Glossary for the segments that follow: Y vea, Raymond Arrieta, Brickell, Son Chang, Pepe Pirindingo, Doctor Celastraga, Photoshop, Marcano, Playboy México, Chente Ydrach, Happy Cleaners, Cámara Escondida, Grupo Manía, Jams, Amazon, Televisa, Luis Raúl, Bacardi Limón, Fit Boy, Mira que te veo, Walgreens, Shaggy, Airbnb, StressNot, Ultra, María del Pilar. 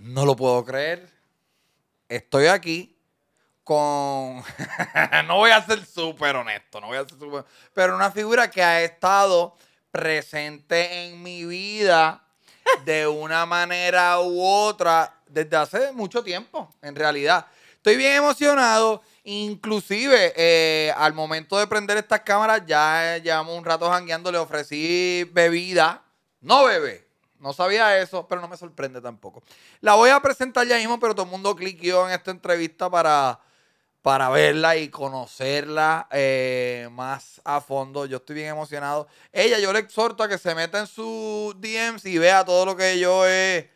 No lo puedo creer. Estoy aquí con... no voy a ser súper honesto, no voy a ser súper... Pero una figura que ha estado presente en mi vida de una manera u otra desde hace mucho tiempo, en realidad. Estoy bien emocionado. Inclusive, al momento de prender estas cámaras, ya llevamos un rato jangueando, le ofrecí bebida. No bebé. No sabía eso, pero no me sorprende tampoco. La voy a presentar ya mismo, pero todo el mundo cliqueó en esta entrevista para verla y conocerla más a fondo. Yo estoy bien emocionado. Ella, yo le exhorto a que se meta en sus DMs y vea todo lo que yo he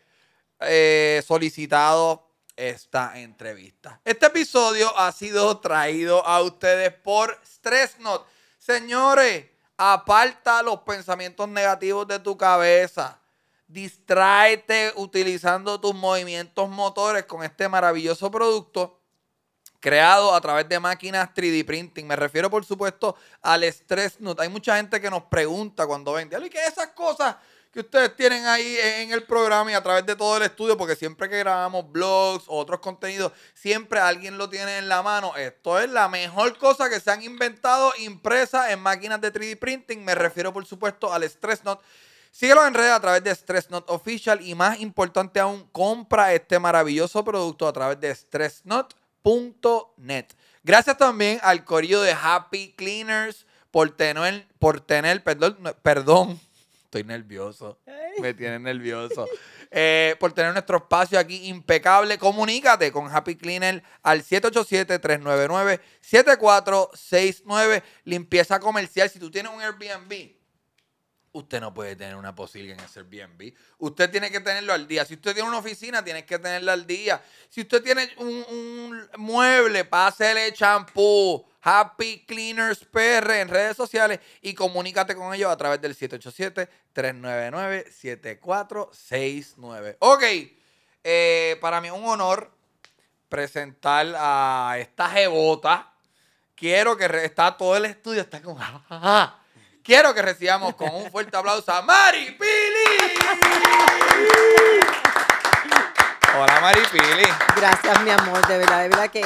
solicitado esta entrevista. Este episodio ha sido traído a ustedes por StressNot. Señores, aparta los pensamientos negativos de tu cabeza. Distráete utilizando tus movimientos motores con este maravilloso producto creado a través de máquinas 3D printing. Me refiero, por supuesto, al StressNot. Hay mucha gente que nos pregunta cuando ven, ¿y qué es esas cosas que ustedes tienen ahí en el programa y a través de todo el estudio? Porque siempre que grabamos blogs o otros contenidos, siempre alguien lo tiene en la mano. Esto es la mejor cosa que se han inventado, impresa en máquinas de 3D printing. Me refiero, por supuesto, al StressNot. Síguelo en redes a través de StressNot Official y, más importante aún, compra este maravilloso producto a través de stressnot.net. Gracias también al corillo de Happy Cleaners por tener, estoy nervioso, me tienen nervioso, por tener nuestro espacio aquí impecable. Comunícate con Happy Cleaner al 787-399-7469. Limpieza comercial. Si tú tienes un Airbnb, usted no puede tener una posible en ese Airbnb. Usted tiene que tenerlo al día. Si usted tiene una oficina, tiene que tenerla al día. Si usted tiene un mueble, pásele champú. Happy Cleaners PR en redes sociales y comunícate con ellos a través del 787-399-7469. Ok, para mí es un honor presentar a esta jebota. Quiero que... está todo el estudio, está con... Quiero que recibamos con un fuerte aplauso a Maripily. Hola, Maripily. Gracias, mi amor, de verdad que...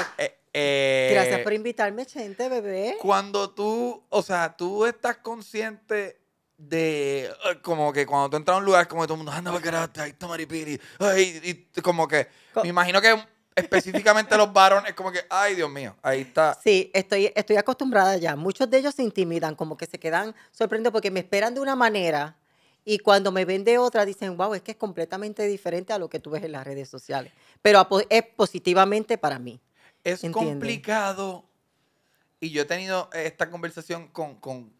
gracias por invitarme, gente, bebé. Cuando tú, o sea, tú estás consciente de... como que cuando tú entras a un lugar, como que todo el mundo, anda, para carajo, ahí está Maripily. Ay, y como que... me imagino que específicamente los varones, como que, ay, Dios mío, ahí está. Sí, estoy acostumbrada ya. Muchos de ellos se intimidan, como que se quedan sorprendidos porque me esperan de una manera y cuando me ven de otra dicen, wow, es que es completamente diferente a lo que tú ves en las redes sociales. Pero es positivamente para mí. Es complicado. Y yo he tenido esta conversación con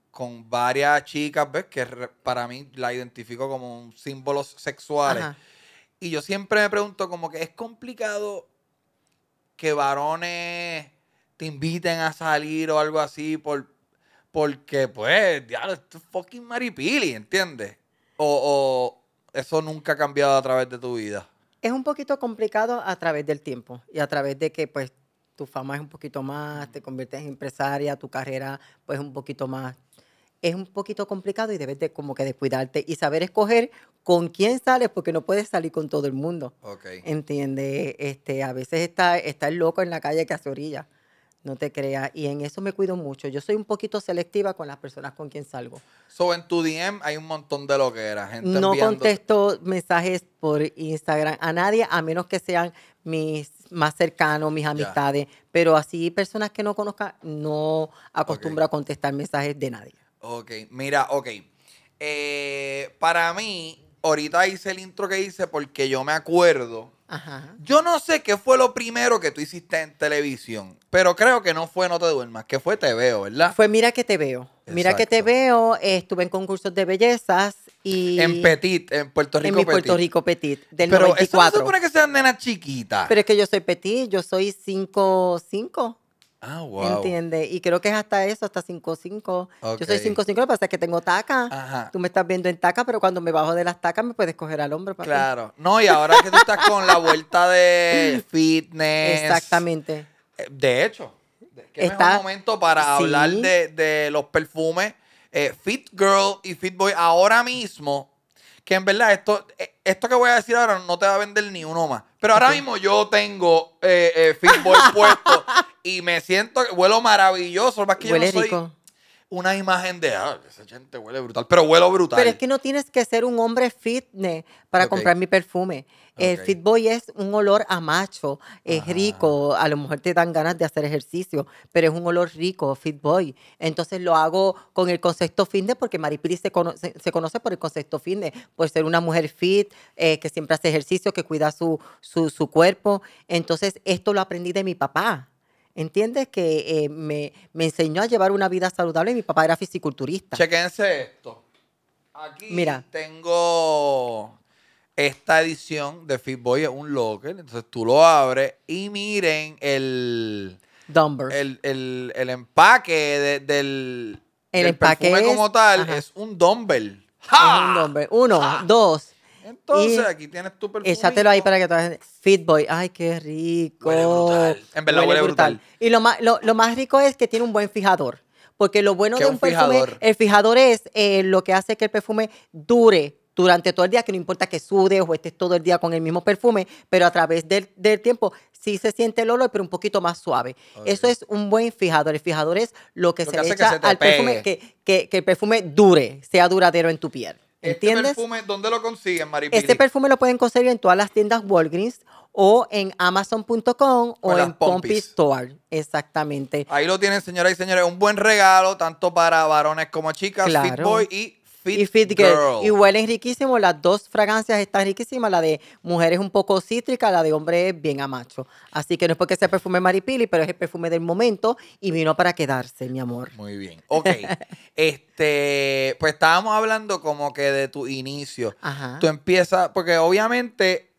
varias chicas, ¿ves? Que para mí la identifico como un símbolo sexual. Y yo siempre me pregunto, como que es complicado que varones te inviten a salir o algo así porque, pues, diablo, esto es fucking Maripily, ¿entiendes? O eso nunca ha cambiado a través de tu vida. Es un poquito complicado a través del tiempo y a través de que, pues, tu fama es un poquito más, te conviertes en empresaria, tu carrera, pues, un poquito más. Es un poquito complicado y debes de como que descuidarte y saber escoger con quién sales, porque no puedes salir con todo el mundo. Okay. ¿Entiendes? A veces está el loco en la calle que hace orilla, no te creas. Y en eso me cuido mucho. Yo soy un poquito selectiva con las personas con quien salgo. So, en tu DM hay un montón de loqueras. Gente no enviando... contesto mensajes por Instagram a nadie, a menos que sean mis más cercanos, mis amistades. Yeah. Pero así, personas que no conozcan, no acostumbro a contestar mensajes de nadie. Ok, mira, ok. Para mí, ahorita hice el intro que hice porque yo me acuerdo. Ajá. Yo no sé qué fue lo primero que tú hiciste en televisión, pero creo que no fue No te duermas, que fue Te Veo, ¿verdad? Fue Mira que te veo. Exacto. Mira que te veo, estuve en concursos de bellezas y... en Petit, en Puerto Rico Petit. En mi Puerto Rico Petit, del 94. Pero eso no se supone que sean nenas chiquitas. Pero es que yo soy Petit, yo soy 5'5". Ah, wow. ¿Entiendes? Y creo que es hasta eso, hasta 5'5". Okay. Yo soy 5'5", lo que pasa es que tengo taca. Ajá. Tú me estás viendo en taca, pero cuando me bajo de las tacas me puedes coger al hombro. Papi. Claro. No, y ahora que tú estás con la vuelta de fitness. Exactamente. De hecho, ¿qué mejor momento para hablar de los perfumes Fit Girl y Fit Boy ahora mismo? que en verdad esto que voy a decir ahora no te va a vender ni uno más. Pero ahora mismo yo tengo Fit Boy puesto y me siento, huelo maravilloso. Más que huele yo no soy rico. Una imagen de, esa gente huele brutal, pero huelo brutal. Pero es que no tienes que ser un hombre fitness para comprar mi perfume. Okay. El Fit Boy es un olor a macho, es rico. A lo mejor te dan ganas de hacer ejercicio, pero es un olor rico, Fit Boy. Entonces lo hago con el concepto fitness porque Maripily se conoce por el concepto fitness, por ser una mujer fit, que siempre hace ejercicio, que cuida su cuerpo. Entonces esto lo aprendí de mi papá. ¿Entiendes? Que me enseñó a llevar una vida saludable y mi papá era fisiculturista. Chequense esto. Aquí mira, tengo esta edición de Fit Boy, es un locker. Entonces tú lo abres y miren el empaque del perfume como tal. Es un dumbbell. ¡Ja! Es un dumbbell. Uno, dos. Entonces, aquí tienes tu perfume. Échatelo ahí para que todas. Fit Boy. Ay, qué rico. Huele brutal. En verdad huele brutal. Y lo más rico es que tiene un buen fijador. Porque lo bueno de un perfume, el fijador es lo que hace que el perfume dure durante todo el día, que no importa que sudes o estés todo el día con el mismo perfume, pero a través del tiempo sí se siente el olor, pero un poquito más suave. Okay. Eso es un buen fijador. El fijador es lo que se le echa al perfume, que el perfume dure, sea duradero en tu piel. ¿Entiendes? Este perfume, ¿dónde lo consiguen, Maripily? Este perfume lo pueden conseguir en todas las tiendas Walgreens o en Amazon.com o en Pompi Store. Exactamente. Ahí lo tienen, señoras y señores. Un buen regalo, tanto para varones como chicas. Claro. Fit Boy y Fit Girl. Y huelen riquísimo. Las dos fragancias están riquísimas. La de mujeres un poco cítrica, la de hombre es bien a macho. Así que no es porque sea perfume Maripily, pero es el perfume del momento y vino para quedarse, mi amor. Muy bien. Ok. Pues estábamos hablando como que de tu inicio. Ajá. Tú empiezas, porque obviamente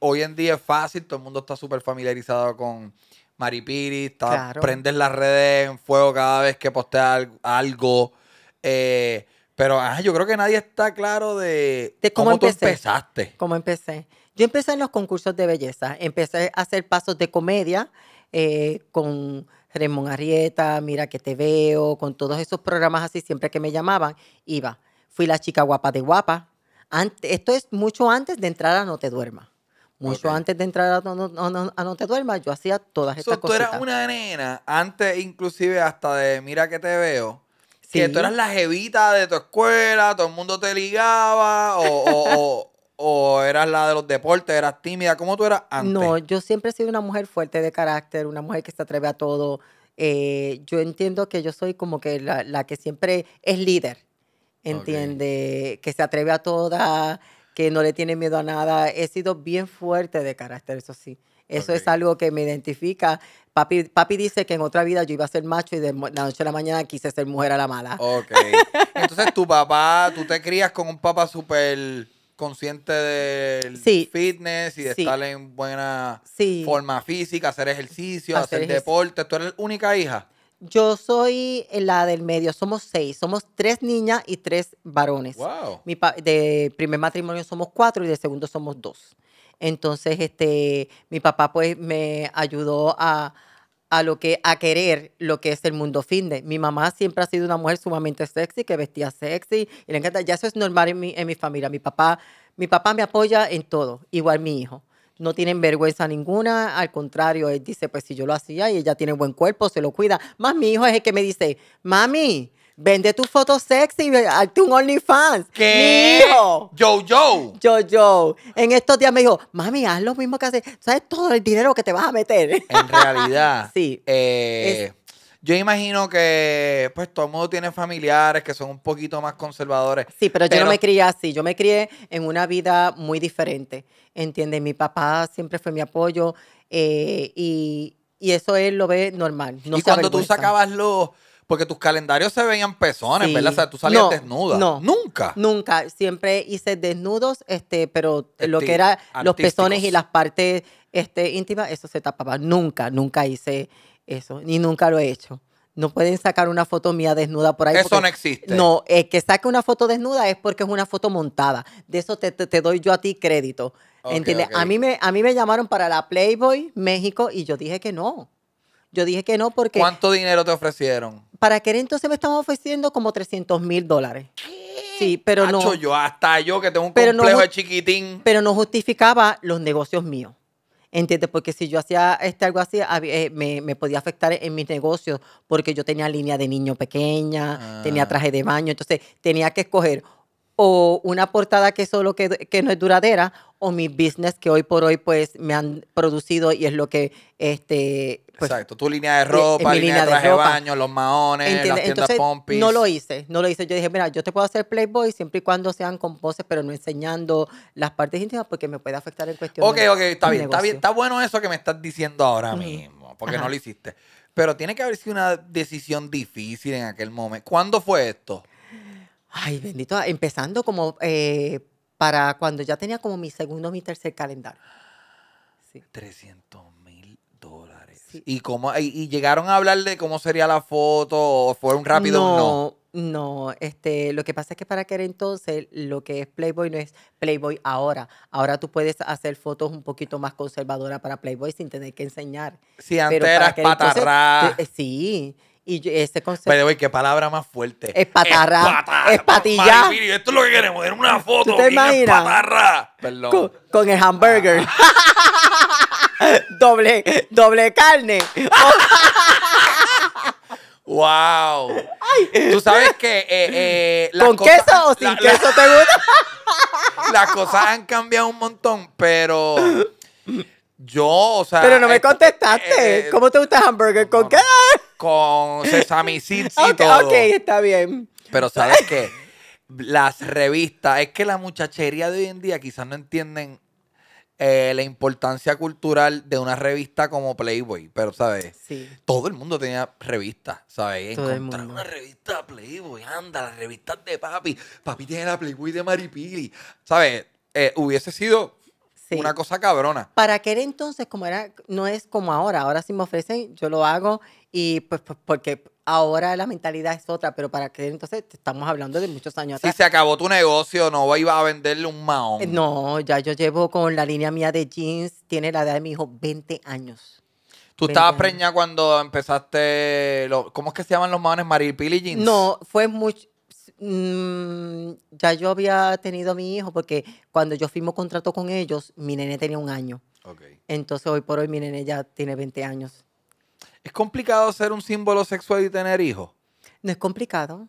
hoy en día es fácil, todo el mundo está súper familiarizado con Maripily, claro, prendes las redes en fuego cada vez que posteas algo. Pero yo creo que nadie está claro de cómo tú empezaste. ¿Cómo empecé? Yo empecé en los concursos de belleza. Empecé a hacer pasos de comedia con Raymond Arrieta, Mira que te veo, con todos esos programas así, siempre que me llamaban, iba. Fui La Chica Guapa de Guapa. Esto es mucho antes de entrar a No te duermas. Mucho antes de entrar a No te duermas, yo hacía todas estas cositas. Tú eras una nena, antes inclusive hasta de Mira que te veo. Sí. Que tú eras la jevita de tu escuela, todo el mundo te ligaba, o eras la de los deportes, eras tímida. ¿Cómo tú eras antes? No, yo siempre he sido una mujer fuerte de carácter, una mujer que se atreve a todo. Yo entiendo que yo soy como que la que siempre es líder, ¿entiende? Okay. Que se atreve a todas, que no le tiene miedo a nada. He sido bien fuerte de carácter, eso sí. Eso es algo que me identifica. Papi dice que en otra vida yo iba a ser macho y de la noche a la mañana quise ser mujer a la mala. Ok. Entonces tu papá, tú te crías con un papá súper consciente del fitness y de estar en buena forma física, hacer ejercicio, hacer deporte. ¿Tú eres la única hija? Yo soy la del medio, somos 6, somos 3 niñas y 3 varones. Wow. De primer matrimonio somos 4 y de segundo somos 2. Entonces, mi papá pues me ayudó a querer lo que es el mundo fitness. Mi mamá siempre ha sido una mujer sumamente sexy, que vestía sexy y le encanta. Ya eso es normal en mi familia. Mi papá me apoya en todo, igual mi hijo. No tienen vergüenza ninguna, al contrario, él dice, pues si yo lo hacía y ella tiene buen cuerpo, se lo cuida. Más mi hijo es el que me dice, mami, vende tus fotos sexy y hazte un OnlyFans. ¿Qué? Mi hijo. Yo. En estos días me dijo, mami, haz lo mismo que haces. ¿Sabes todo el dinero que te vas a meter? En realidad. Sí. Yo imagino que pues todo el mundo tiene familiares que son un poquito más conservadores. Sí, pero yo no me crié así. Yo me crié en una vida muy diferente. ¿Entiendes? Mi papá siempre fue mi apoyo y eso él lo ve normal. No y cuando tú sacabas los... Porque tus calendarios se veían pezones, ¿verdad? O sea, tú salías desnuda. No. Nunca. Nunca. Siempre hice desnudos, pero lo que eran los pezones y las partes íntimas, eso se tapaba. Nunca hice eso. Ni nunca lo he hecho. No pueden sacar una foto mía desnuda por ahí. Eso no existe. No, el que saque una foto desnuda es porque es una foto montada. De eso te doy yo a ti crédito. Okay, ¿entiendes? Okay. A mí me llamaron para la Playboy México y yo dije que no. Yo dije que no porque... ¿Cuánto dinero te ofrecieron? Para querer entonces me estaban ofreciendo como $300,000. Sí, pero no. Hacho, yo hasta yo que tengo un complejo de chiquitín. Pero no justificaba los negocios míos. ¿Entiendes? Porque si yo hacía algo así, me podía afectar en mis negocios, porque yo tenía línea de niño pequeña, tenía traje de baño, entonces tenía que escoger o una portada que solo que no es duradera, o mi business que hoy por hoy pues me han producido y es lo que... pues, exacto, tu línea de ropa, línea de traje de baño, los maones, ¿entiendes? Las tiendas Pompis. No lo hice, no lo hice. Yo dije, mira, yo te puedo hacer Playboy siempre y cuando sean con poses, pero no enseñando las partes íntimas porque me puede afectar en cuestión de negocio. Ok, está bien, está bueno eso que me estás diciendo ahora mismo, porque no lo hiciste. Pero tiene que haber sido una decisión difícil en aquel momento. ¿Cuándo fue esto? Ay, bendito, empezando como para cuando ya tenía como mi segundo, mi tercer calendario. Sí. $300,000. Sí. ¿Y llegaron a hablar de cómo sería la foto o fue un rápido no? No, lo que pasa es que para aquel entonces lo que es Playboy no es Playboy ahora. Ahora tú puedes hacer fotos un poquito más conservadoras para Playboy sin tener que enseñar. Sí, antes eras patarra. Sí. Y ese concepto... Pero, güey, qué palabra más fuerte. Es patarra. Es patilla. Maripily, esto es lo que queremos, era una foto. ¿Te imaginas? Patarra. Perdón. Con el hamburger. doble carne. ¡Wow! Ay. Tú sabes que... ¿Con queso o sin queso te gusta? Las cosas han cambiado un montón, pero... Yo, o sea... Pero no me contestaste. ¿Cómo te gusta el hamburger? ¿Con qué? Con sesame seeds y todo. Ok, está bien. Pero ¿sabes qué? Las revistas... Es que la muchachería de hoy en día quizás no entienden la importancia cultural de una revista como Playboy. Pero, ¿sabes? Sí. Todo el mundo tenía revistas, ¿sabes? Todo encontrar el mundo. Una revista Playboy, anda, las revistas de papi. Papi tiene la Playboy de Maripily. ¿Sabes? Hubiese sido... Sí. Una cosa cabrona. Para aquel entonces, como era, no es como ahora. Ahora si me ofrecen, yo lo hago y pues porque ahora la mentalidad es otra, pero para aquel entonces estamos hablando de muchos años atrás. Si se acabó tu negocio, no iba a venderle un mahón. No, ya yo llevo con la línea mía de jeans, tiene la edad de mi hijo, 20 años. ¿Tú estabas preñada cuando empezaste, cómo es que se llaman los mahones, Maripily jeans? No, fue mucho... ya yo había tenido a mi hijo porque cuando yo firmo contrato con ellos, mi nene tenía 1 año. Okay. Entonces hoy por hoy mi nene ya tiene 20 años. ¿Es complicado ser un símbolo sexual y tener hijos? No es complicado.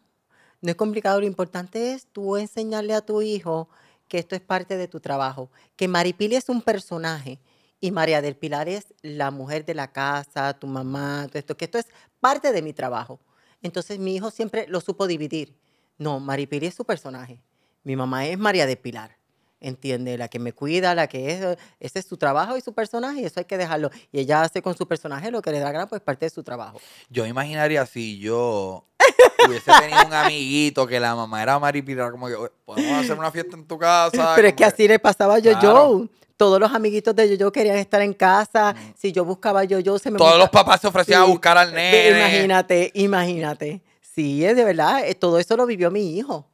No es complicado. Lo importante es tú enseñarle a tu hijo que esto es parte de tu trabajo. Que Maripily es un personaje y María del Pilar es la mujer de la casa, tu mamá, todo esto. Que esto es parte de mi trabajo. Entonces mi hijo siempre lo supo dividir. No, Maripily es su personaje. Mi mamá es María del Pilar, ¿entiendes? La que me cuida, la que es... Ese es su trabajo y su personaje, y eso hay que dejarlo. Y ella hace con su personaje lo que le da gana, pues parte de su trabajo. Yo imaginaría si yo hubiese tenido un amiguito que la mamá era Maripily, como que podemos hacer una fiesta en tu casa. Pero es que así le pasaba a Yo-Yo. Claro. Todos los amiguitos de Yo-Yo querían estar en casa. Si yo buscaba a Yo-Yo, se me... Todos los papás se ofrecían a buscar al nene. Imagínate. Sí, es de verdad, todo eso lo vivió mi hijo.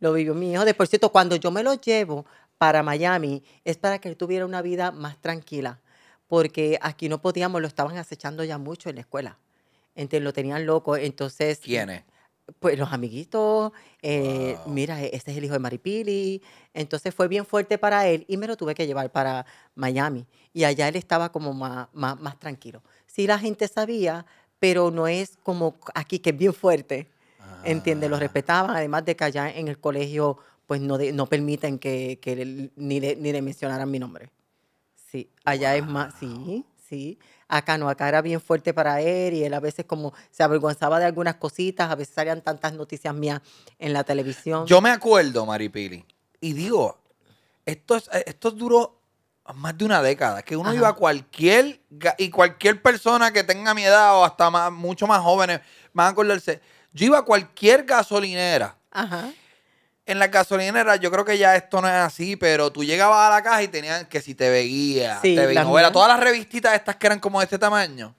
Lo vivió mi hijo. De por cierto, cuando yo me lo llevo para Miami, es para que él tuviera una vida más tranquila. Porque aquí no podíamos, lo estaban acechando ya mucho en la escuela. Entonces, lo tenían loco. Entonces, ¿quiénes? Pues los amiguitos. Wow. Mira, este es el hijo de Maripily. Entonces, fue bien fuerte para él y me lo tuve que llevar para Miami. Y allá él estaba como más tranquilo. Sí, la gente sabía... Pero no es como aquí, que es bien fuerte, ¿entiendes? Lo respetaban, además de que allá en el colegio pues no permiten que ni le mencionaran mi nombre. Sí, allá wow. Es más, sí. Acá no, acá era bien fuerte para él y él a veces como se avergonzaba de algunas cositas, a veces salían tantas noticias mías en la televisión. Yo me acuerdo, Maripily, y digo, esto duró... más de una década, que uno iba a cualquier persona que tenga mi edad o hasta mucho más jóvenes, van a acordarse, yo iba a cualquier gasolinera. Ajá. En la gasolinera, yo creo que ya esto no es así, pero tú llegabas a la caja y tenían que si TV Guía, sí, TV Novelas, todas las revistitas estas que eran como de este tamaño.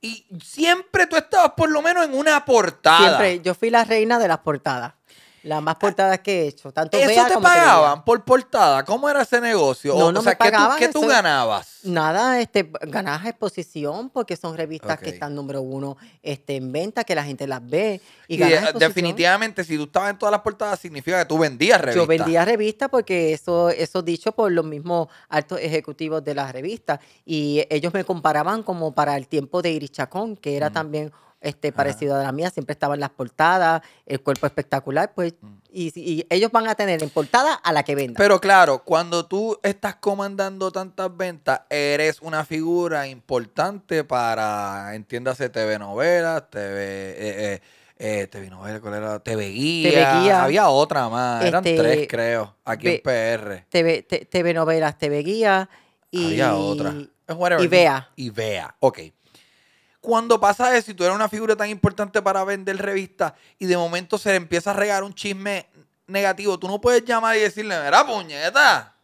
Y siempre tú estabas por lo menos en una portada. Siempre, yo fui la reina de las portadas. Las más portadas que he hecho. Tanto ¿eso Bea te como pagaban por portada? ¿Cómo era ese negocio? No, no, o sea, ¿qué tú ganabas? Nada, ganabas exposición porque son revistas que están número uno en venta, que la gente las ve. Y ganas definitivamente, si tú estabas en todas las portadas, significa que tú vendías revistas. Yo vendía revistas porque eso dicho por los mismos altos ejecutivos de las revistas. Y ellos me comparaban como para el tiempo de Iris Chacón, que era también... parecido a la mía, siempre estaban las portadas, el cuerpo espectacular, pues, y ellos van a tener en portada a la que venda. Pero claro, cuando tú estás comandando tantas ventas, eres una figura importante para, entiéndase, TV Novelas, TV Novelas, ¿cuál era? TV Guía. Había otra más, eran tres, creo, aquí en PR. TV Novelas, TV Guía y... Había otra. Y vea. Y vea, ok. Cuando pasa eso, y tú eres una figura tan importante para vender revistas y de momento se le empieza a regar un chisme negativo, tú no puedes llamar y decirle, mira, puñeta.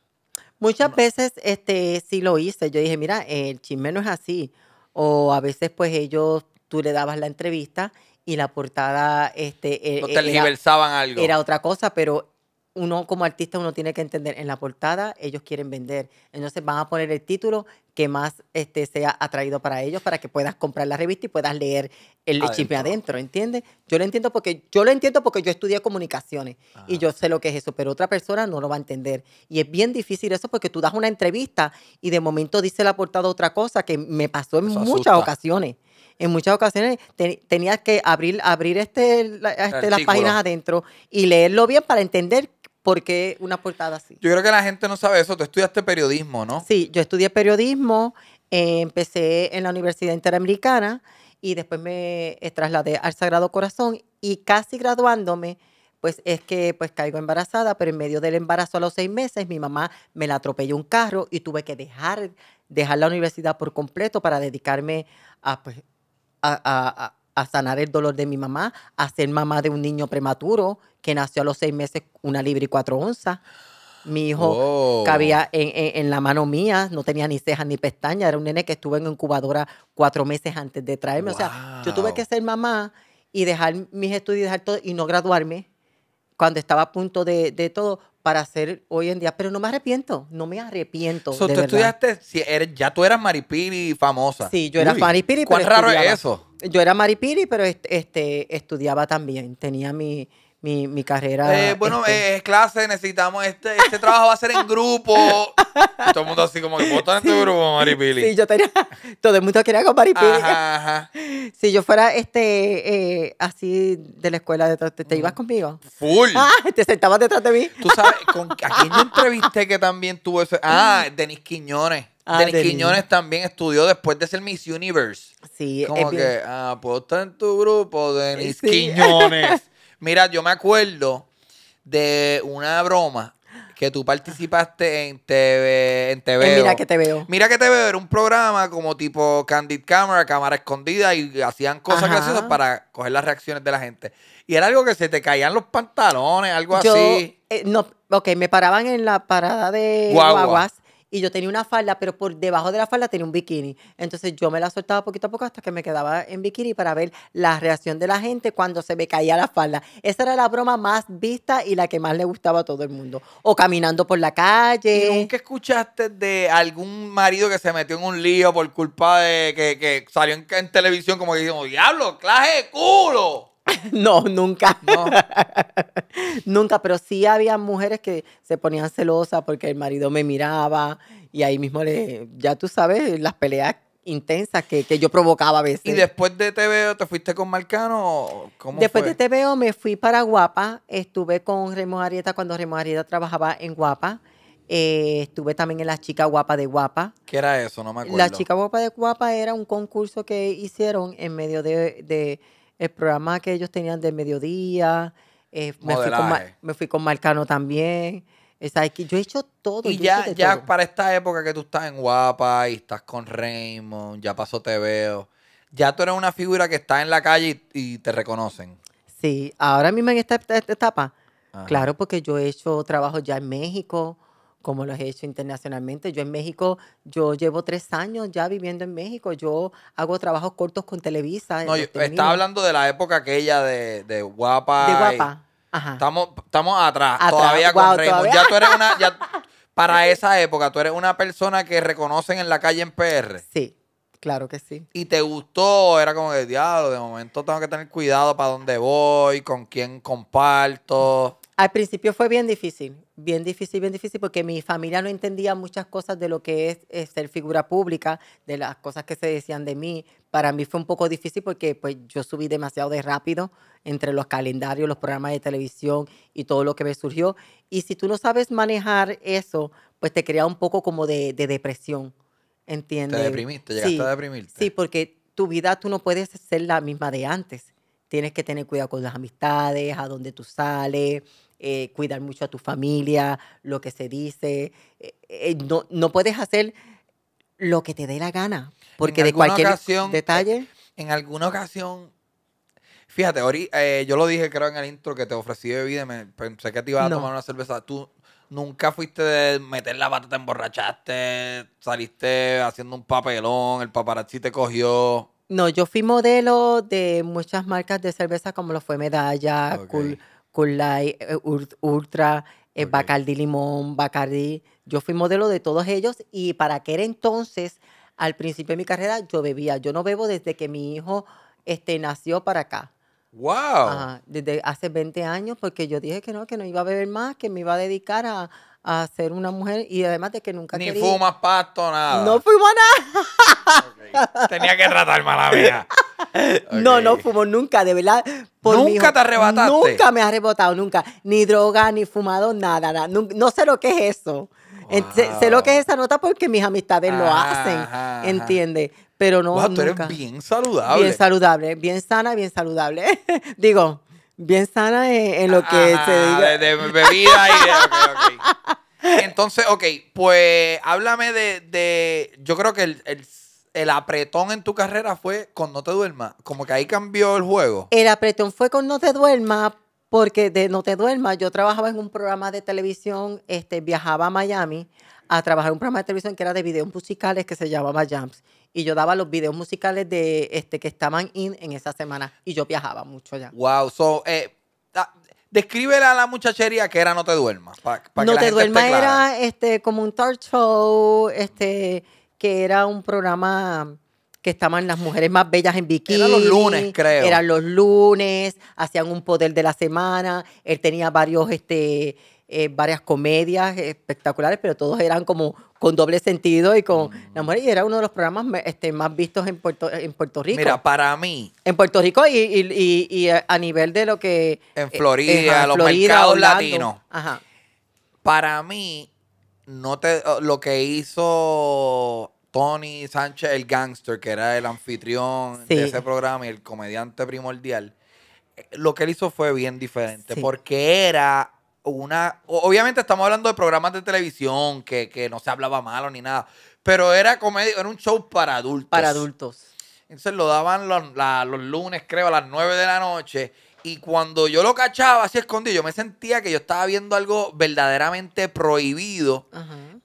Muchas veces sí lo hice. Yo dije, mira, el chisme no es así. O a veces, pues, tú le dabas la entrevista y la portada... no tergiversaban algo. Era otra cosa, pero... Uno como artista, uno tiene que entender, en la portada ellos quieren vender. Entonces van a poner el título que más sea atraído para ellos, para que puedas comprar la revista y puedas leer el chisme adentro, ¿entiendes? Yo lo entiendo porque yo estudié comunicaciones. Ajá. Y yo sé lo que es eso, pero otra persona no lo va a entender. Y es bien difícil eso porque tú das una entrevista y de momento dice la portada otra cosa que me pasó en muchas ocasiones. En muchas ocasiones tenías que abrir las páginas adentro y leerlo bien para entender ¿por qué una portada así? Yo creo que la gente no sabe eso. Tú estudiaste periodismo, ¿no? Sí, yo estudié periodismo. Empecé en la Universidad Interamericana y después me trasladé al Sagrado Corazón. Y casi graduándome, pues es que caigo embarazada, pero en medio del embarazo a los 6 meses mi mamá me la atropelló un carro y tuve que dejar la universidad por completo para dedicarme a sanar el dolor de mi mamá, a ser mamá de un niño prematuro que nació a los 6 meses, 1 libra y 4 onzas. Mi hijo cabía en la mano mía, no tenía ni cejas ni pestañas, era un nene que estuvo en incubadora 4 meses antes de traerme. Wow. O sea, yo tuve que ser mamá y dejar mis estudios, dejar todo y no graduarme cuando estaba a punto de todo para hacer hoy en día. Pero no me arrepiento, no me arrepiento. So, de tú verdad. Estudiaste, ya tú eras Maripily famosa. Sí, yo era Maripily. ¿Cuán raro es eso? Yo era Maripily, pero estudiaba también. Tenía mi carrera. Bueno, es clase, necesitamos este trabajo va a ser en grupo. Todo el mundo así como que votan en tu grupo, Maripily. Sí, yo tenía, todo el mundo quería con Maripily. Ajá. Si yo fuera así de la escuela detrás, ¿te ibas conmigo? Full. Te sentabas detrás de mí. Tú sabes, ¿a quién yo entrevisté que también tuvo eso? Denis Quiñones. Denis Quiñones también estudió después de ser Miss Universe. Sí. Como que, puedo estar en tu grupo, Denis Quiñones. Mira, yo me acuerdo de una broma que tú participaste en TV. Mira que te veo. Mira que te veo era un programa como tipo Candid Camera, Cámara Escondida, y hacían cosas graciosas para coger las reacciones de la gente. Y era algo que se te caían los pantalones, algo así. No, ok, me paraban en la parada de guaguas. Y yo tenía una falda, pero por debajo de la falda tenía un bikini. Entonces yo me la soltaba poquito a poco hasta que me quedaba en bikini para ver la reacción de la gente cuando se me caía la falda. Esa era la broma más vista y la que más le gustaba a todo el mundo. O caminando por la calle. ¿Y nunca escuchaste de algún marido que se metió en un lío por culpa de que salió en televisión como que diciendo, ¡diablo, clase de culo! No, nunca. No. Nunca, pero sí había mujeres que se ponían celosas porque el marido me miraba y ahí mismo, ya tú sabes, las peleas intensas que yo provocaba a veces. ¿Y después de TVO te fuiste con Marcano? ¿Cómo después fue? De TVO me fui para WAPA. Estuve con Raymond Arrieta cuando Raymond Arrieta trabajaba en WAPA. Estuve también en La Chica Guapa de Guapa. ¿Qué era eso? No me acuerdo. La Chica Guapa de Guapa era un concurso que hicieron en medio de el programa que ellos tenían del mediodía. Me fui con Marcano también. Yo he hecho todo. Y ya para esta época que tú estás en WAPA y estás con Raymond, ya pasó Te Veo, ya tú eres una figura que está en la calle y te reconocen. Sí, ahora mismo en esta etapa. Ajá. Claro, porque yo he hecho trabajos ya en México, como los he hecho internacionalmente. Yo en México, yo llevo 3 años ya viviendo en México. Yo hago trabajos cortos con Televisa. No, yo estaba hablando de la época aquella de WAPA. De WAPA. Ajá. Estamos atrás todavía con Raymond. Ya tú eres una... Ya, para esa época, tú eres una persona que reconocen en la calle en PR. Sí, claro que sí. ¿Y te gustó? Era como que, diablo, de momento tengo que tener cuidado para dónde voy, con quién comparto. Al principio fue bien difícil, porque mi familia no entendía muchas cosas de lo que es ser figura pública, de las cosas que se decían de mí. Para mí fue un poco difícil porque pues, yo subí demasiado de rápido entre los calendarios, los programas de televisión y todo lo que me surgió. Y si tú no sabes manejar eso, pues te crea un poco como de depresión, ¿entiendes? Te deprimiste, llegaste a deprimirte. Sí, porque tu vida tú no puedes ser la misma de antes. Tienes que tener cuidado con las amistades, a dónde tú sales, cuidar mucho a tu familia, lo que se dice. No puedes hacer lo que te dé la gana, porque de cualquier detalle... En alguna ocasión... Fíjate, yo lo dije creo en el intro que te ofrecí bebida y pensé que te ibas a tomar una cerveza. Tú nunca fuiste de meter la pata, te emborrachaste, saliste haciendo un papelón, el paparazzi te cogió. No, yo fui modelo de muchas marcas de cerveza como lo fue Medalla, Cool Light, Ultra, Bacardi Limón, Bacardi. Yo fui modelo de todos ellos y para aquel entonces, al principio de mi carrera, yo bebía. Yo no bebo desde que mi hijo nació para acá. ¡Wow! Ajá, desde hace 20 años, porque yo dije que no iba a beber más, que me iba a dedicar a ser una mujer y además de que nunca quería. Ni fumas pasto, nada. No fumo nada. Okay. Tenía que tratar mala vida. Okay. No fumo nunca, de verdad. ¿Nunca te arrebataste? Nunca me he arrebatado, nunca. Ni droga, ni fumado, nada. No sé lo que es eso. Wow. Sé lo que es esa nota porque mis amistades lo hacen, ¿entiendes? Pero no, wow, tú nunca. Eres bien saludable. Bien saludable, bien sana, bien saludable. Digo, bien sana en lo que se diga. De bebida y de... Okay. Entonces, ok, pues háblame de yo creo que el apretón en tu carrera fue con No te duermas. Como que ahí cambió el juego. El apretón fue con No te duermas porque de No te duermas yo trabajaba en un programa de televisión, viajaba a Miami a trabajar en un programa de televisión que era de videos musicales que se llamaba Jams. Y yo daba los videos musicales de que estaban en esa semana. Y yo viajaba mucho ya. Wow. So, descríbele a la muchachería que era No te duermas. No te duermas era como un talk show, que era un programa que estaban las mujeres más bellas en bikini. Eran los lunes, creo. Eran los lunes, hacían un poder de la semana. Él tenía varias comedias espectaculares, pero todos eran como con doble sentido y con la mujer. Y era uno de los programas más vistos en Puerto Rico. Mira, para mí. En Puerto Rico y a nivel de lo que... En Florida, los mercados Orlando, latinos. Ajá. Para mí, lo que hizo Tony Sánchez, el gangster, que era el anfitrión de ese programa y el comediante primordial, lo que él hizo fue bien diferente porque era... obviamente estamos hablando de programas de televisión que no se hablaba malo ni nada, pero era comedia, era un show para adultos. Para adultos. Entonces lo daban los lunes, creo, a las 9 de la noche, y cuando yo lo cachaba así escondido, yo me sentía que yo estaba viendo algo verdaderamente prohibido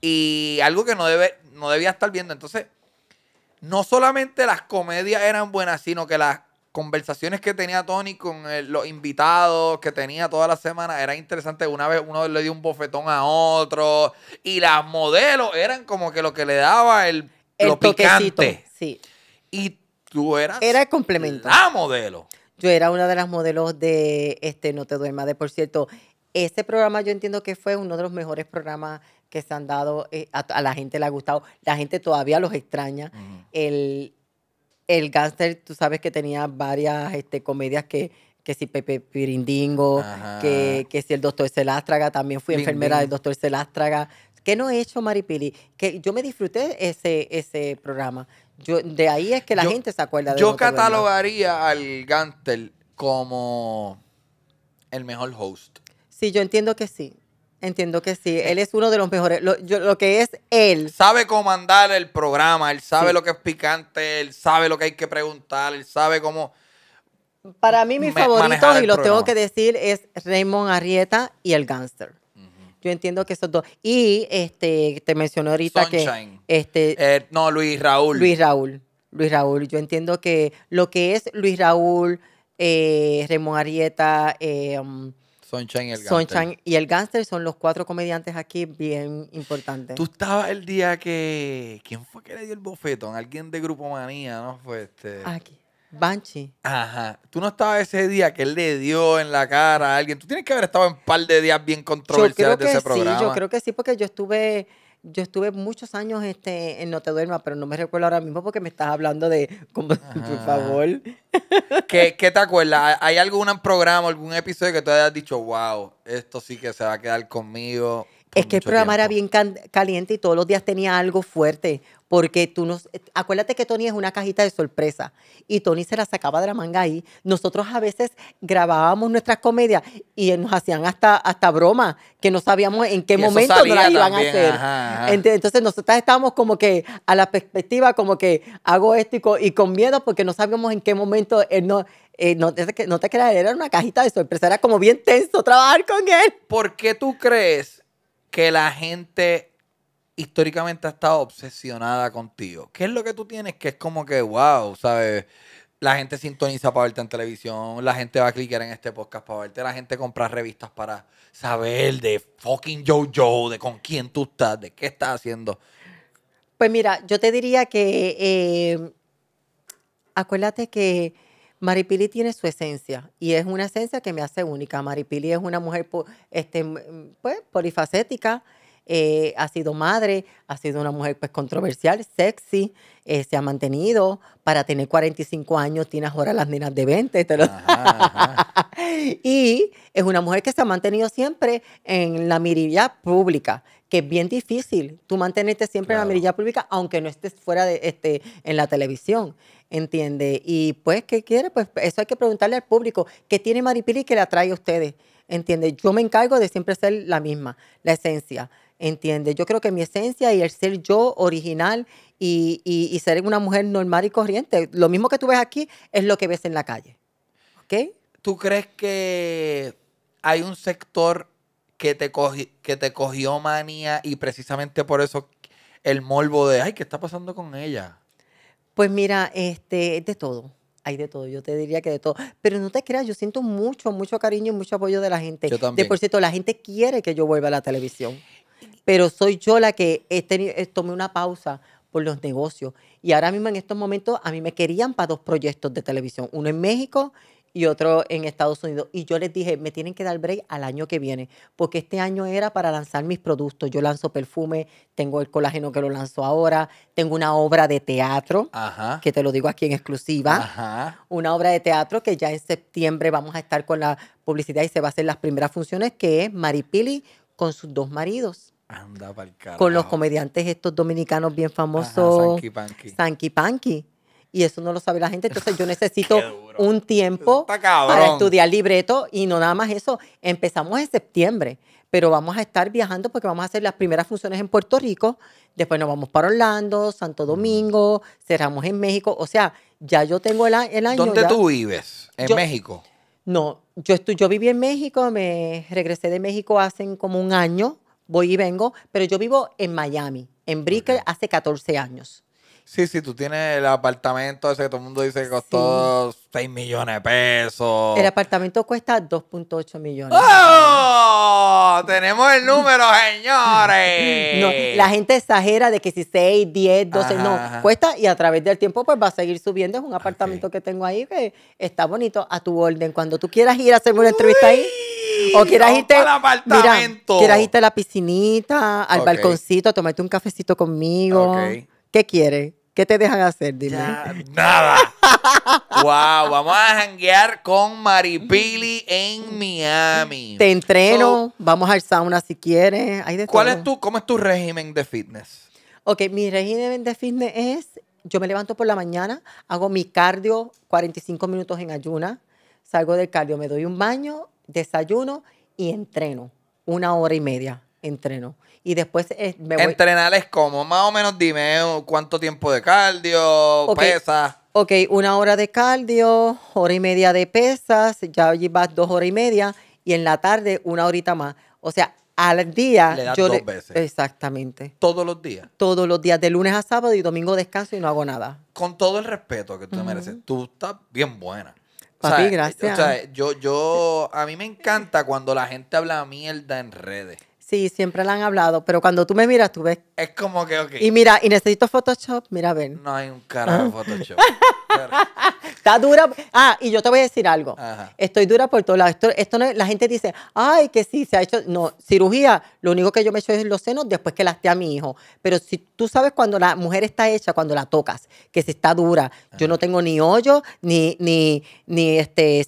y algo que no debía estar viendo. Entonces, no solamente las comedias eran buenas, sino que las conversaciones que tenía Tony con los invitados que tenía toda la semana era interesante. Una vez uno le dio un bofetón a otro y las modelos eran como que lo que le daba lo toquecito, picante. Sí. Y tú eras... Era el complemento. La modelo. Yo era una de las modelos de No te duermas. Por cierto, ese programa yo entiendo que fue uno de los mejores programas que se han dado. A la gente le ha gustado. La gente todavía los extraña. El gánster, tú sabes que tenía varias comedias que si Pepe Pirindingo, que si el Doctor Celastraga, también fui enfermera del Doctor Celastraga. ¿Qué no he hecho, Maripily? Que yo me disfruté ese programa. De ahí es que la gente se acuerda de... Yo catalogaría al gánster como el mejor host. Sí, yo entiendo que sí. Entiendo que sí. Él es uno de los mejores. Lo que es él. Sabe comandar el programa. Él sabe lo que es picante. Él sabe lo que hay que preguntar. Él sabe cómo... Para mí, mis favoritos, y los tengo que decir, es Raymond Arrieta y el Gánster. Yo entiendo que esos dos. Y te mencioné ahorita Son Chang. No, Luis Raúl. Luis Raúl. Yo entiendo que lo que es Luis Raúl, Raymond Arrieta... Son Chang y el Gánster. Son Chang y el Gánster son los 4 comediantes aquí bien importantes. Tú estabas el día que... ¿Quién fue que le dio el bofetón? Alguien de Grupo Manía, ¿no? Fue Aquí. Banshee. Ajá. Tú no estabas ese día que él le dio en la cara a alguien. Tú tienes que haber estado en un par de días bien controversiales de ese programa. Yo creo que sí, porque yo estuve muchos años en No te duermas, pero no me recuerdo ahora mismo porque me estás hablando de... Como, por favor. ¿Qué te acuerdas? ¿Hay algún programa, algún episodio que tú hayas dicho, wow, esto sí que se va a quedar conmigo? Es que el programa era bien caliente y todos los días tenía algo fuerte. Porque tú nos... Acuérdate que Tony es una cajita de sorpresa. Y Tony se la sacaba de la manga ahí. Nosotros a veces grabábamos nuestras comedias y nos hacían hasta bromas que no sabíamos en qué momento nos las iban a hacer. Ajá, ajá. Entonces nosotros estábamos como que a la perspectiva, como que hago esto y con miedo porque no sabíamos en qué momento él no... no te creas, era una cajita de sorpresa. Era como bien tenso trabajar con él. ¿Por qué tú crees que la gente... históricamente ha estado obsesionada contigo? ¿Qué es lo que tú tienes que es como que, wow, sabes? La gente sintoniza para verte en televisión, la gente va a cliquear en este podcast para verte, la gente compra revistas para saber de fucking JoJo, de con quién tú estás, de qué estás haciendo. Pues mira, yo te diría que acuérdate que Maripily tiene su esencia y es una esencia que me hace única. Maripily es una mujer pues, polifacética. Ha sido madre, ha sido una mujer pues controversial, sexy, se ha mantenido, para tener 45 años tienes ahora las nenas de 20, ajá, ajá. Y es una mujer que se ha mantenido siempre en la mirilla pública, que es bien difícil tú mantenerte siempre en la mirilla pública aunque no estés fuera de en la televisión, ¿entiendes? Y pues, ¿qué quiere? Pues eso hay que preguntarle al público, ¿qué tiene Maripily que le atrae a ustedes? ¿Entiendes? Yo me encargo de siempre ser la misma, la esencia. ¿Entiendes? Yo creo que mi esencia y el ser yo original y ser una mujer normal y corriente, lo mismo que tú ves aquí es lo que ves en la calle. ¿Ok? ¿Tú crees que hay un sector que te cogió manía y precisamente por eso el morbo de, ay, ¿qué está pasando con ella? Pues mira, es de todo. Hay de todo, yo te diría que de todo. Pero no te creas, yo siento mucho, mucho cariño y mucho apoyo de la gente. Yo también. De por cierto, la gente quiere que yo vuelva a la televisión. Pero soy yo la que tomé una pausa por los negocios. Y ahora mismo en estos momentos a mí me querían para 2 proyectos de televisión. Uno en México y otro en Estados Unidos. Y yo les dije, me tienen que dar break al año que viene. Porque este año era para lanzar mis productos. Yo lanzo perfume, tengo el colágeno que lo lanzo ahora. Tengo una obra de teatro, ajá, que te lo digo aquí en exclusiva. Ajá. Una obra de teatro que ya en septiembre vamos a estar con la publicidad y se va a hacer las primeras funciones, que es Maripily con sus 2 maridos. Anda pa'l carajo. Con los comediantes estos dominicanos bien famosos. Sanky Panky. Y eso no lo sabe la gente. Entonces yo necesito un tiempo para estudiar libreto. Y no nada más eso. Empezamos en septiembre. Pero vamos a estar viajando porque vamos a hacer las primeras funciones en Puerto Rico. Después nos vamos para Orlando, Santo Domingo. Cerramos en México. O sea, ya yo tengo el año. ¿Dónde tú vives? ¿En México? No. Yo viví en México. Me regresé de México hace como un año. Voy y vengo, pero yo vivo en Miami, en Brickell, okay, hace 14 años. Sí, sí, tú tienes el apartamento ese que todo el mundo dice que costó 6 millones de pesos. El apartamento cuesta 2.8 millones. ¡Oh! Tenemos el número, señores. No, la gente exagera de que si 6, 10, 12, ajá, no, ajá, cuesta y a través del tiempo pues va a seguir subiendo. Es un apartamento, okay, que tengo ahí que está bonito, a tu orden. Cuando tú quieras ir a hacerme una entrevista ahí, o quieras irte, mira, quieras irte a la piscinita, al balconcito, a tomarte un cafecito conmigo. Okay. ¿Qué quieres? ¿Qué te dejan hacer? Dime. Ya, nada. Wow, vamos a janguear con Maripily en Miami. Te entreno, vamos al sauna si quieres. Hay de todo. ¿Cómo es tu régimen de fitness? Ok, mi régimen de fitness es, yo me levanto por la mañana, hago mi cardio 45 minutos en ayunas, salgo del cardio, me doy un baño, desayuno y entreno. 1 hora y media entreno. Y después me voy. ¿Entrenar es como? Más o menos dime, ¿cuánto tiempo de cardio, okay, pesas? Ok, 1 hora de cardio, 1 hora y media de pesas, ya allí vas 2 horas y media y en la tarde 1 horita más. O sea, al día... Le das yo 2 veces. Exactamente. ¿Todos los días? Todos los días, de lunes a sábado y domingo descanso y no hago nada. Con todo el respeto que tú mereces, tú estás bien buena. Papi, gracias. O sea, a mí me encanta cuando la gente habla mierda en redes. Sí, siempre la han hablado, pero cuando tú me miras, tú ves. Es como que, ok. Y mira, y necesito Photoshop, mira, ven. No hay un carajo de Photoshop. Está dura. Ah, y yo te voy a decir algo. Ajá. Estoy dura por todos lados. Esto no es, la gente dice, ay, que sí, se ha hecho. No, cirugía, lo único que yo me he hecho es los senos después que lasté a mi hijo. Pero si tú sabes cuando la mujer está hecha, cuando la tocas, que si está dura. Ajá. Yo no tengo ni hoyo, ni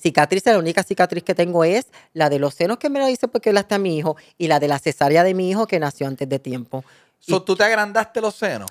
cicatrices. La única cicatriz que tengo es la de los senos que me lo hice porque lasté a mi hijo y la de la cesárea de mi hijo que nació antes de tiempo. So, ¿tú te agrandaste los senos?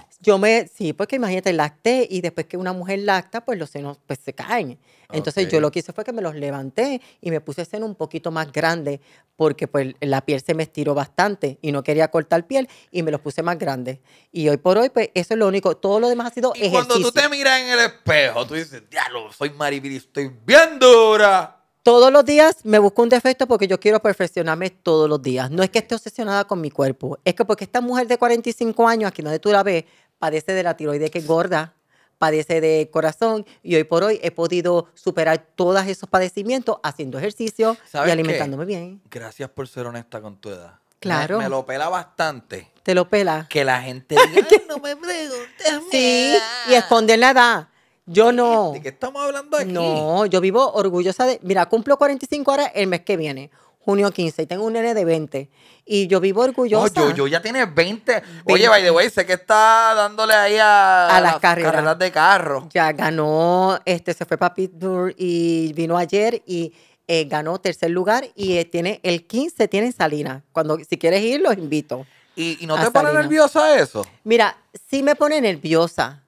Sí, porque imagínate, lacté y después que una mujer lacta, pues los senos pues, se caen. Entonces yo lo que hice fue que me los levanté y me puse seno un poquito más grande porque pues la piel se me estiró bastante y no quería cortar piel y me los puse más grandes. Y hoy por hoy, pues eso es lo único. Todo lo demás ha sido ejercicio. Y cuando tú te miras en el espejo, tú dices, diablo, soy Maripily, estoy bien dura. Todos los días me busco un defecto porque yo quiero perfeccionarme todos los días. No es que esté obsesionada con mi cuerpo. Es que porque esta mujer de 45 años, aquí donde tú la ves, padece de la tiroides que es gorda, padece de corazón y hoy por hoy he podido superar todos esos padecimientos haciendo ejercicio y alimentándome bien. Gracias por ser honesta con tu edad. Claro. Me lo pela bastante. ¿Te lo pela? Que la gente diga, ay, no me preguntes. Sí, y esconder la edad. Yo no. ¿De qué estamos hablando aquí? No, yo vivo orgullosa de... Mira, cumplo 45 horas el mes que viene, junio 15, y tengo un nene de 20. Y yo vivo orgullosa. No, yo ya tienes 20. Oye, by the way, sé que está dándole ahí a las carreras de carro. Ya ganó, se fue para Fit Boy y vino ayer y ganó tercer lugar y tiene el 15, tiene en Salinas. Si quieres ir, los invito. ¿Y no te pone nerviosa eso? Mira, sí me pone nerviosa.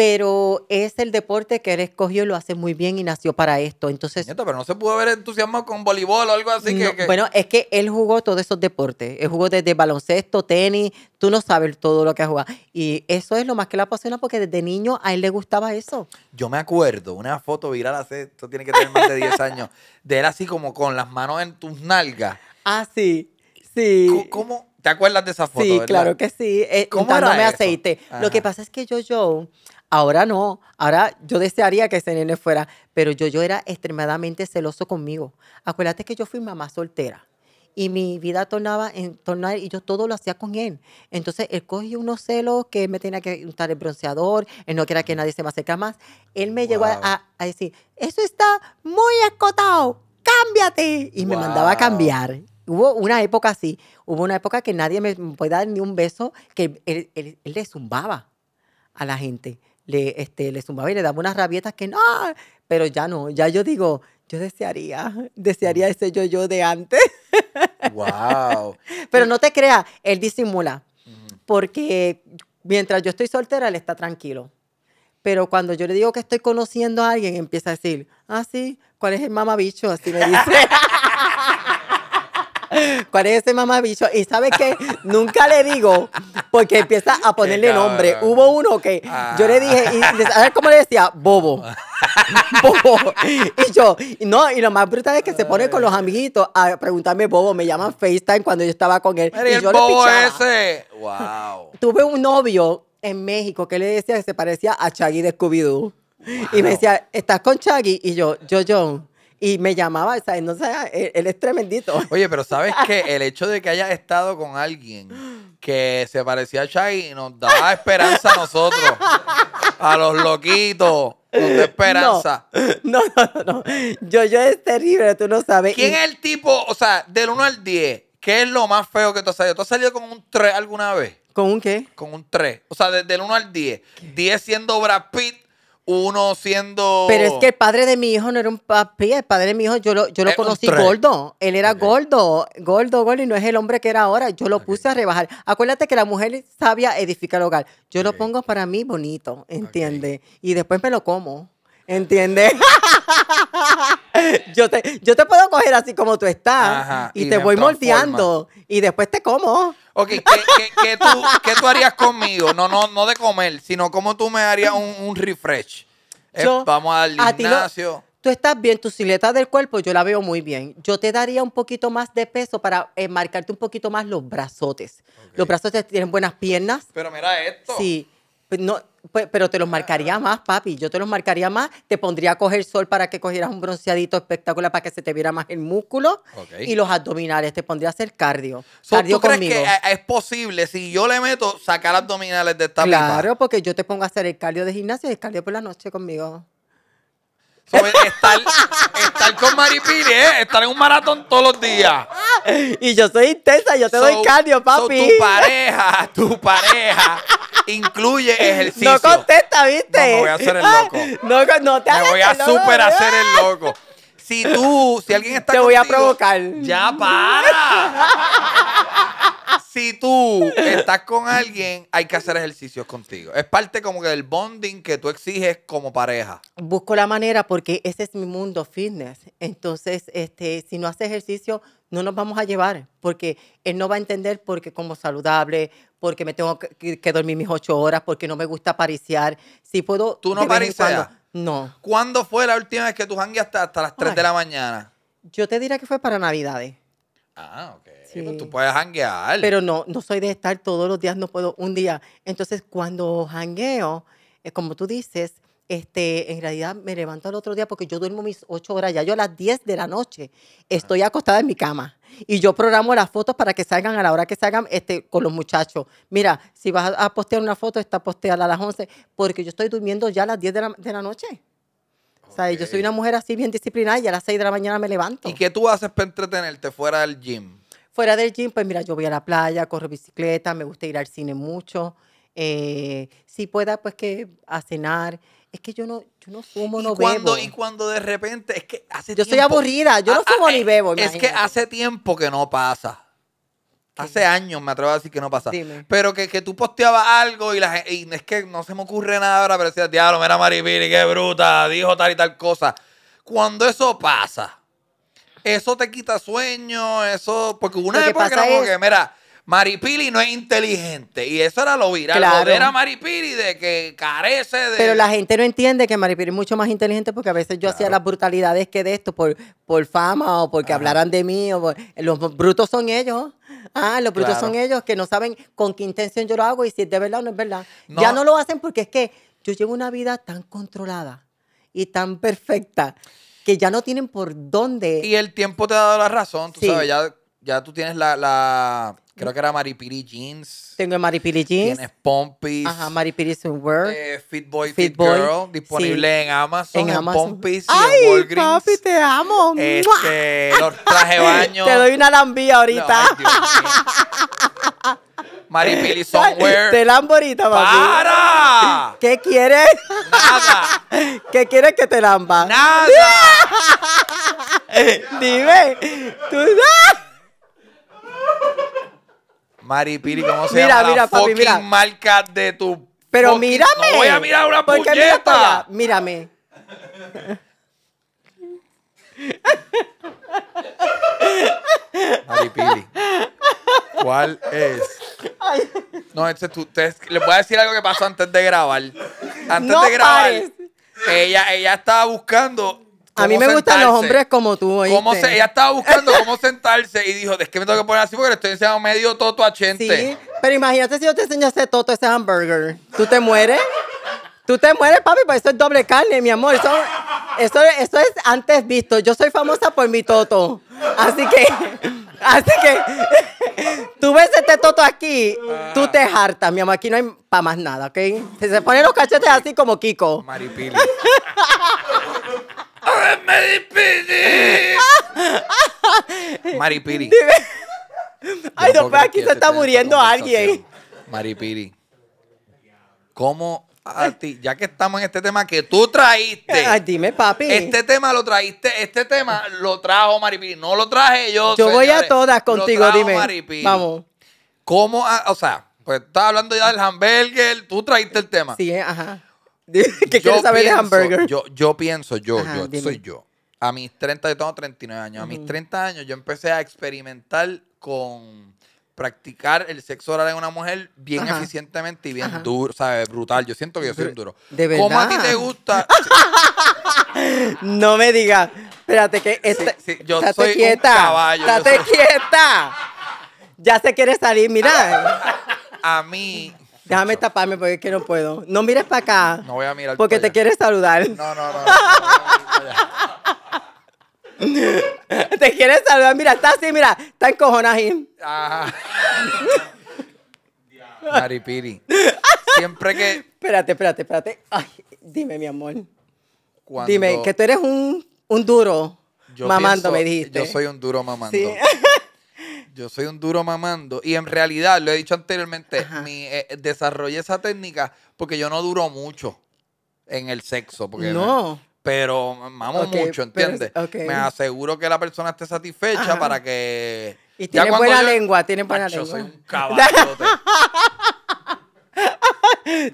Pero es el deporte que él escogió y lo hace muy bien y nació para esto. Entonces, pero no se pudo haber entusiasmado con voleibol o algo así. No, bueno, es que él jugó todos esos deportes. Él jugó desde baloncesto, tenis. Tú no sabes todo lo que ha jugado. Y eso es lo más que le apasiona porque desde niño a él le gustaba eso. Yo me acuerdo, una foto viral hace, esto tiene que tener más de 10 años, de él así como con las manos en tus nalgas. Ah, sí, sí. ¿Cómo? ¿Te acuerdas de esa foto? Sí, ¿verdad? Claro que sí. ¿Cómo era eso? Aceite. Ajá. Lo que pasa es que yo... Ahora no, ahora yo desearía que ese nene fuera, pero yo era extremadamente celoso conmigo. Acuérdate que yo fui mamá soltera y mi vida tornaba en torno a él y yo todo lo hacía con él. Entonces él cogió unos celos que él me tenía que untar el bronceador, él no quería que nadie se me acercara más. Él me llegó a decir, eso está muy escotado, cámbiate. Y me mandaba a cambiar. Hubo una época así, hubo una época que nadie me podía dar ni un beso, que él le zumbaba a la gente. Le zumbaba y le daba unas rabietas que no, pero ya no, ya yo digo, yo desearía ese yo de antes. Wow. Pero no te creas, él disimula, porque mientras yo estoy soltera, él está tranquilo. Pero cuando yo le digo que estoy conociendo a alguien, empieza a decir, ah, sí, ¿cuál es el mamabicho? Así me dice. ¿Cuál es ese mamabicho? Y ¿sabes qué? Nunca le digo, porque empieza a ponerle nombre. Hubo uno que yo le dije, ¿sabes cómo le decía? Bobo. Bobo. Y yo, no, y lo más brutal es que se pone con los amiguitos a preguntarme bobo. Me llaman FaceTime cuando yo estaba con él. Y yo le pichaba. Ese. Wow. Tuve un novio en México que le decía que se parecía a Shaggy de Scooby-Doo. Wow. Y me decía, ¿estás con Shaggy? Y yo, y me llamaba, o sea, él es tremendito. Oye, pero ¿sabes qué? El hecho de que hayas estado con alguien que se parecía a Shaggy nos da esperanza a nosotros, a los loquitos, nos da esperanza. No. Yo es terrible, tú no sabes. ¿Quién es el tipo, o sea, del 1 al 10, qué es lo más feo que tú has salido? ¿Tú has salido con un 3 alguna vez? ¿Con un qué? Con un 3. O sea, del 1 al 10. 10 siendo Brad Pitt. Uno siendo... Pero es que el padre de mi hijo no era un papi. El padre de mi hijo yo lo conocí gordo. Él era gordo. Y no es el hombre que era ahora. Yo lo puse a rebajar. Acuérdate que la mujer sabia edifica el hogar. Yo lo pongo para mí bonito, ¿entiendes? Y después me lo como, ¿entiendes? yo te puedo coger así como tú estás. Ajá, y te voy moldeando. Y después te como. Ok, ¿qué tú harías conmigo? No de comer, sino cómo tú me harías un refresh. Vamos al gimnasio. Tú estás bien, tu silueta del cuerpo yo la veo muy bien. Yo te daría un poquito más de peso para marcarte un poquito más los brazotes. Okay. Los brazotes tienen buenas piernas. Pero mira esto. Sí, no... Pues, pero te los marcaría más, papi. Yo te los marcaría más. Te pondría a coger sol para que cogieras un bronceadito espectacular para que se te viera más el músculo. Okay. Y los abdominales. Te pondría a hacer cardio. Cardio conmigo. ¿Tú crees que es posible, si yo le meto, sacar abdominales de esta pipa? Claro, porque yo te pongo a hacer el cardio de gimnasia y el cardio por la noche conmigo. Estar con Maripily, ¿eh? Estar en un maratón todos los días. Y yo soy intensa, yo te doy cardio, papi. Tu pareja incluye ejercicio. No contesta, ¿viste? No, me voy a hacer el loco. No te hagas el loco. Me voy a super hacer el loco. Si alguien está contigo, te voy a provocar. ¡Ya, para! Si tú estás con alguien, hay que hacer ejercicios contigo. Es parte como que del bonding que tú exiges como pareja. Busco la manera porque ese es mi mundo fitness. Entonces, si no hace ejercicio, no nos vamos a llevar. Porque él no va a entender porque como saludable, porque me tengo que dormir mis 8 horas, porque no me gusta pariciar. Si puedo... ¿Tú no pariceas? No. ¿Cuándo fue la última vez que tú jangueaste hasta las 3 de la mañana? Yo te diría que fue para Navidades. Ah, ok. Sí. Pues tú puedes janguear. Pero no soy de estar todos los días, no puedo un día. Entonces, cuando jangueo, como tú dices, en realidad me levanto al otro día porque yo duermo mis 8 horas. Ya yo a las 10 de la noche estoy acostada en mi cama. Y yo programo las fotos para que salgan a la hora que salgan con los muchachos. Mira, si vas a postear una foto, está posteada a las 11, porque yo estoy durmiendo ya a las 10 de la noche. Okay. O sea, yo soy una mujer así bien disciplinada y a las 6 de la mañana me levanto. ¿Y qué tú haces para entretenerte fuera del gym? Fuera del gym, pues mira, yo voy a la playa, corro bicicleta, me gusta ir al cine mucho. Si pueda, pues que a cenar. Es que yo no fumo, no bebo. Y cuando de repente, es que hace tiempo... Yo soy aburrida, yo no fumo ni bebo, imagínate. Es que hace tiempo que no pasa. Hace años me atrevo a decir que no pasa. Dime. Pero que tú posteabas algo y es que no se me ocurre nada ahora, pero decías, diablo, mira Maripily, qué bruta, dijo tal y tal cosa. Cuando eso pasa, eso te quita sueño, eso... Porque una época era como que, mira... Maripily no es inteligente. Y eso era lo viral. Claro. Lo de era Maripily de que carece de... Pero la gente no entiende que Maripily es mucho más inteligente porque a veces yo hacía las brutalidades que de esto por fama o porque hablaran de mí. Los brutos son ellos. Los brutos son ellos que no saben con qué intención yo lo hago y si es de verdad o no es verdad. No. Ya no lo hacen porque es que yo llevo una vida tan controlada y tan perfecta que ya no tienen por dónde... Y el tiempo te ha dado la razón. Tú sabes, ya tú tienes la... Creo que era Maripily jeans. Tengo Maripily jeans. Tienes Pompis. Ajá, Maripily Swimwear. Fit Boy, Fit Girl. Disponible en Amazon. En Amazon. Pompis. ¡Ay, y en papi, te amo! Los traje baño. Te doy una lambía ahorita. No, Maripily Swimwear. Te lambo ahorita, papi. ¡Para! ¿Qué quieres? Nada. ¿Qué quieres que te lamba? Nada. Dime. Tú sabes. Maripily, ¿cómo se llama la fucking marca de tu... Pero fucking... mírame. No voy a mirar una puñeta. Mírame. Maripily, ¿cuál es? No, les voy a decir algo que pasó antes de grabar. Ella estaba buscando... A mí me gustan los hombres como tú, ¿oíste? Ella estaba buscando cómo sentarse y dijo, es que me tengo que poner así porque le estoy enseñando medio toto a Chente. Sí, pero imagínate si yo te enseñase toto ese hamburger. ¿Tú te mueres? ¿Tú te mueres, papi? Pues eso es doble carne, mi amor. Eso es antes visto. Yo soy famosa por mi toto. Así que tú ves este toto aquí, tú te hartas, mi amor. Aquí no hay para más nada, ¿ok? Se ponen los cachetes así como Kiko. Maripily. Maripily. Ay, no, pero aquí se está muriendo alguien. Maripily, ¿cómo a ti, ya que estamos en este tema que tú traíste? Ay, dime, papi. Este tema lo traíste, este tema lo trajo Maripily, no lo traje yo. Yo voy a todas contigo, dime. Maripily. Vamos. ¿Cómo, o sea, pues estás hablando ya del hamburger, tú traíste el tema. Sí, ajá. ¿Qué quieres saber de hamburger? Yo pienso, a mis 30, yo tengo 39 años, a mis 30 años yo empecé a experimentar con practicar el sexo oral en una mujer bien eficientemente y bien duro, ¿sabes? Brutal, yo siento que yo soy duro. ¿De verdad? ¿Cómo a ti te gusta? No me digas, espérate que... yo soy quieta, un caballo. ¡Estate quieta! Ya se quiere salir, mira. A mí... Déjame taparme porque es que no puedo. No mires para acá. No voy a mirar porque te quieres saludar. No. Te quieres saludar. Mira, está así, mira. Está encojonada ahí. Ajá. Maripily. Siempre que... Espérate. Ay, dime, mi amor. Cuando... Dime, que tú eres un duro mamando, me dijiste. Yo soy un duro mamando. Sí. Yo soy un duro mamando. Y en realidad, lo he dicho anteriormente, desarrollé esa técnica porque yo no duro mucho en el sexo. Porque pero mamo mucho, ¿entiendes? Pero, me aseguro que la persona esté satisfecha para que... Y tiene buena lengua, tiene buena lengua. Yo soy un caballote.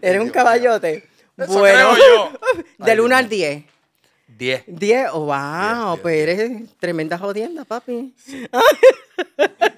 Eres un caballote. Eso bueno, creo yo. Del 1 al 10. 10. 10, wow, pues eres tremenda jodienda, papi. Sí.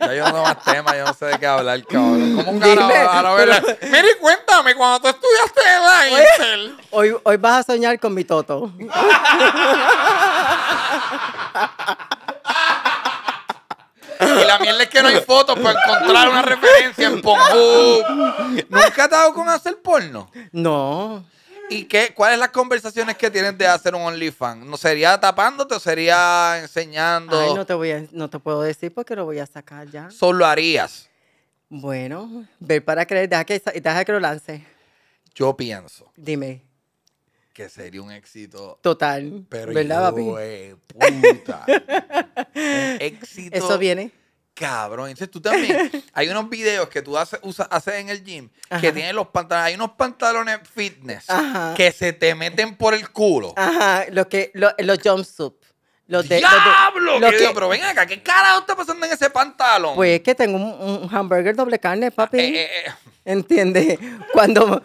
Ya yo no más temas, yo no sé de qué hablar, cabrón. ¿Cómo ahora mira y cuéntame, cuando tú estudiaste en Excel. Hoy vas a soñar con mi toto. Y la mierda es que no hay fotos para encontrar una referencia en Pornhub. ¿Nunca has dado con hacer porno? No. ¿Y cuáles las conversaciones que tienes de hacer un OnlyFans? ¿No sería tapándote o sería enseñando? Ay, no te puedo decir porque lo voy a sacar ya. ¿Solo harías? Bueno, ver para creer, deja que lo lance. Yo pienso. Dime. Que sería un éxito. Total. Pero ¿verdad, papi? Puta. Un éxito. Eso viene. Cabrón, entonces tú también. Hay unos videos que tú haces en el gym que tienen los pantalones. Hay unos pantalones fitness que se te meten por el culo. Ajá, los jumpsuit. ¡Diablo! Pero ven acá, ¿qué carajo está pasando en ese pantalón? Pues es que tengo un hamburger doble carne, papi. ¿Entiendes? Cuando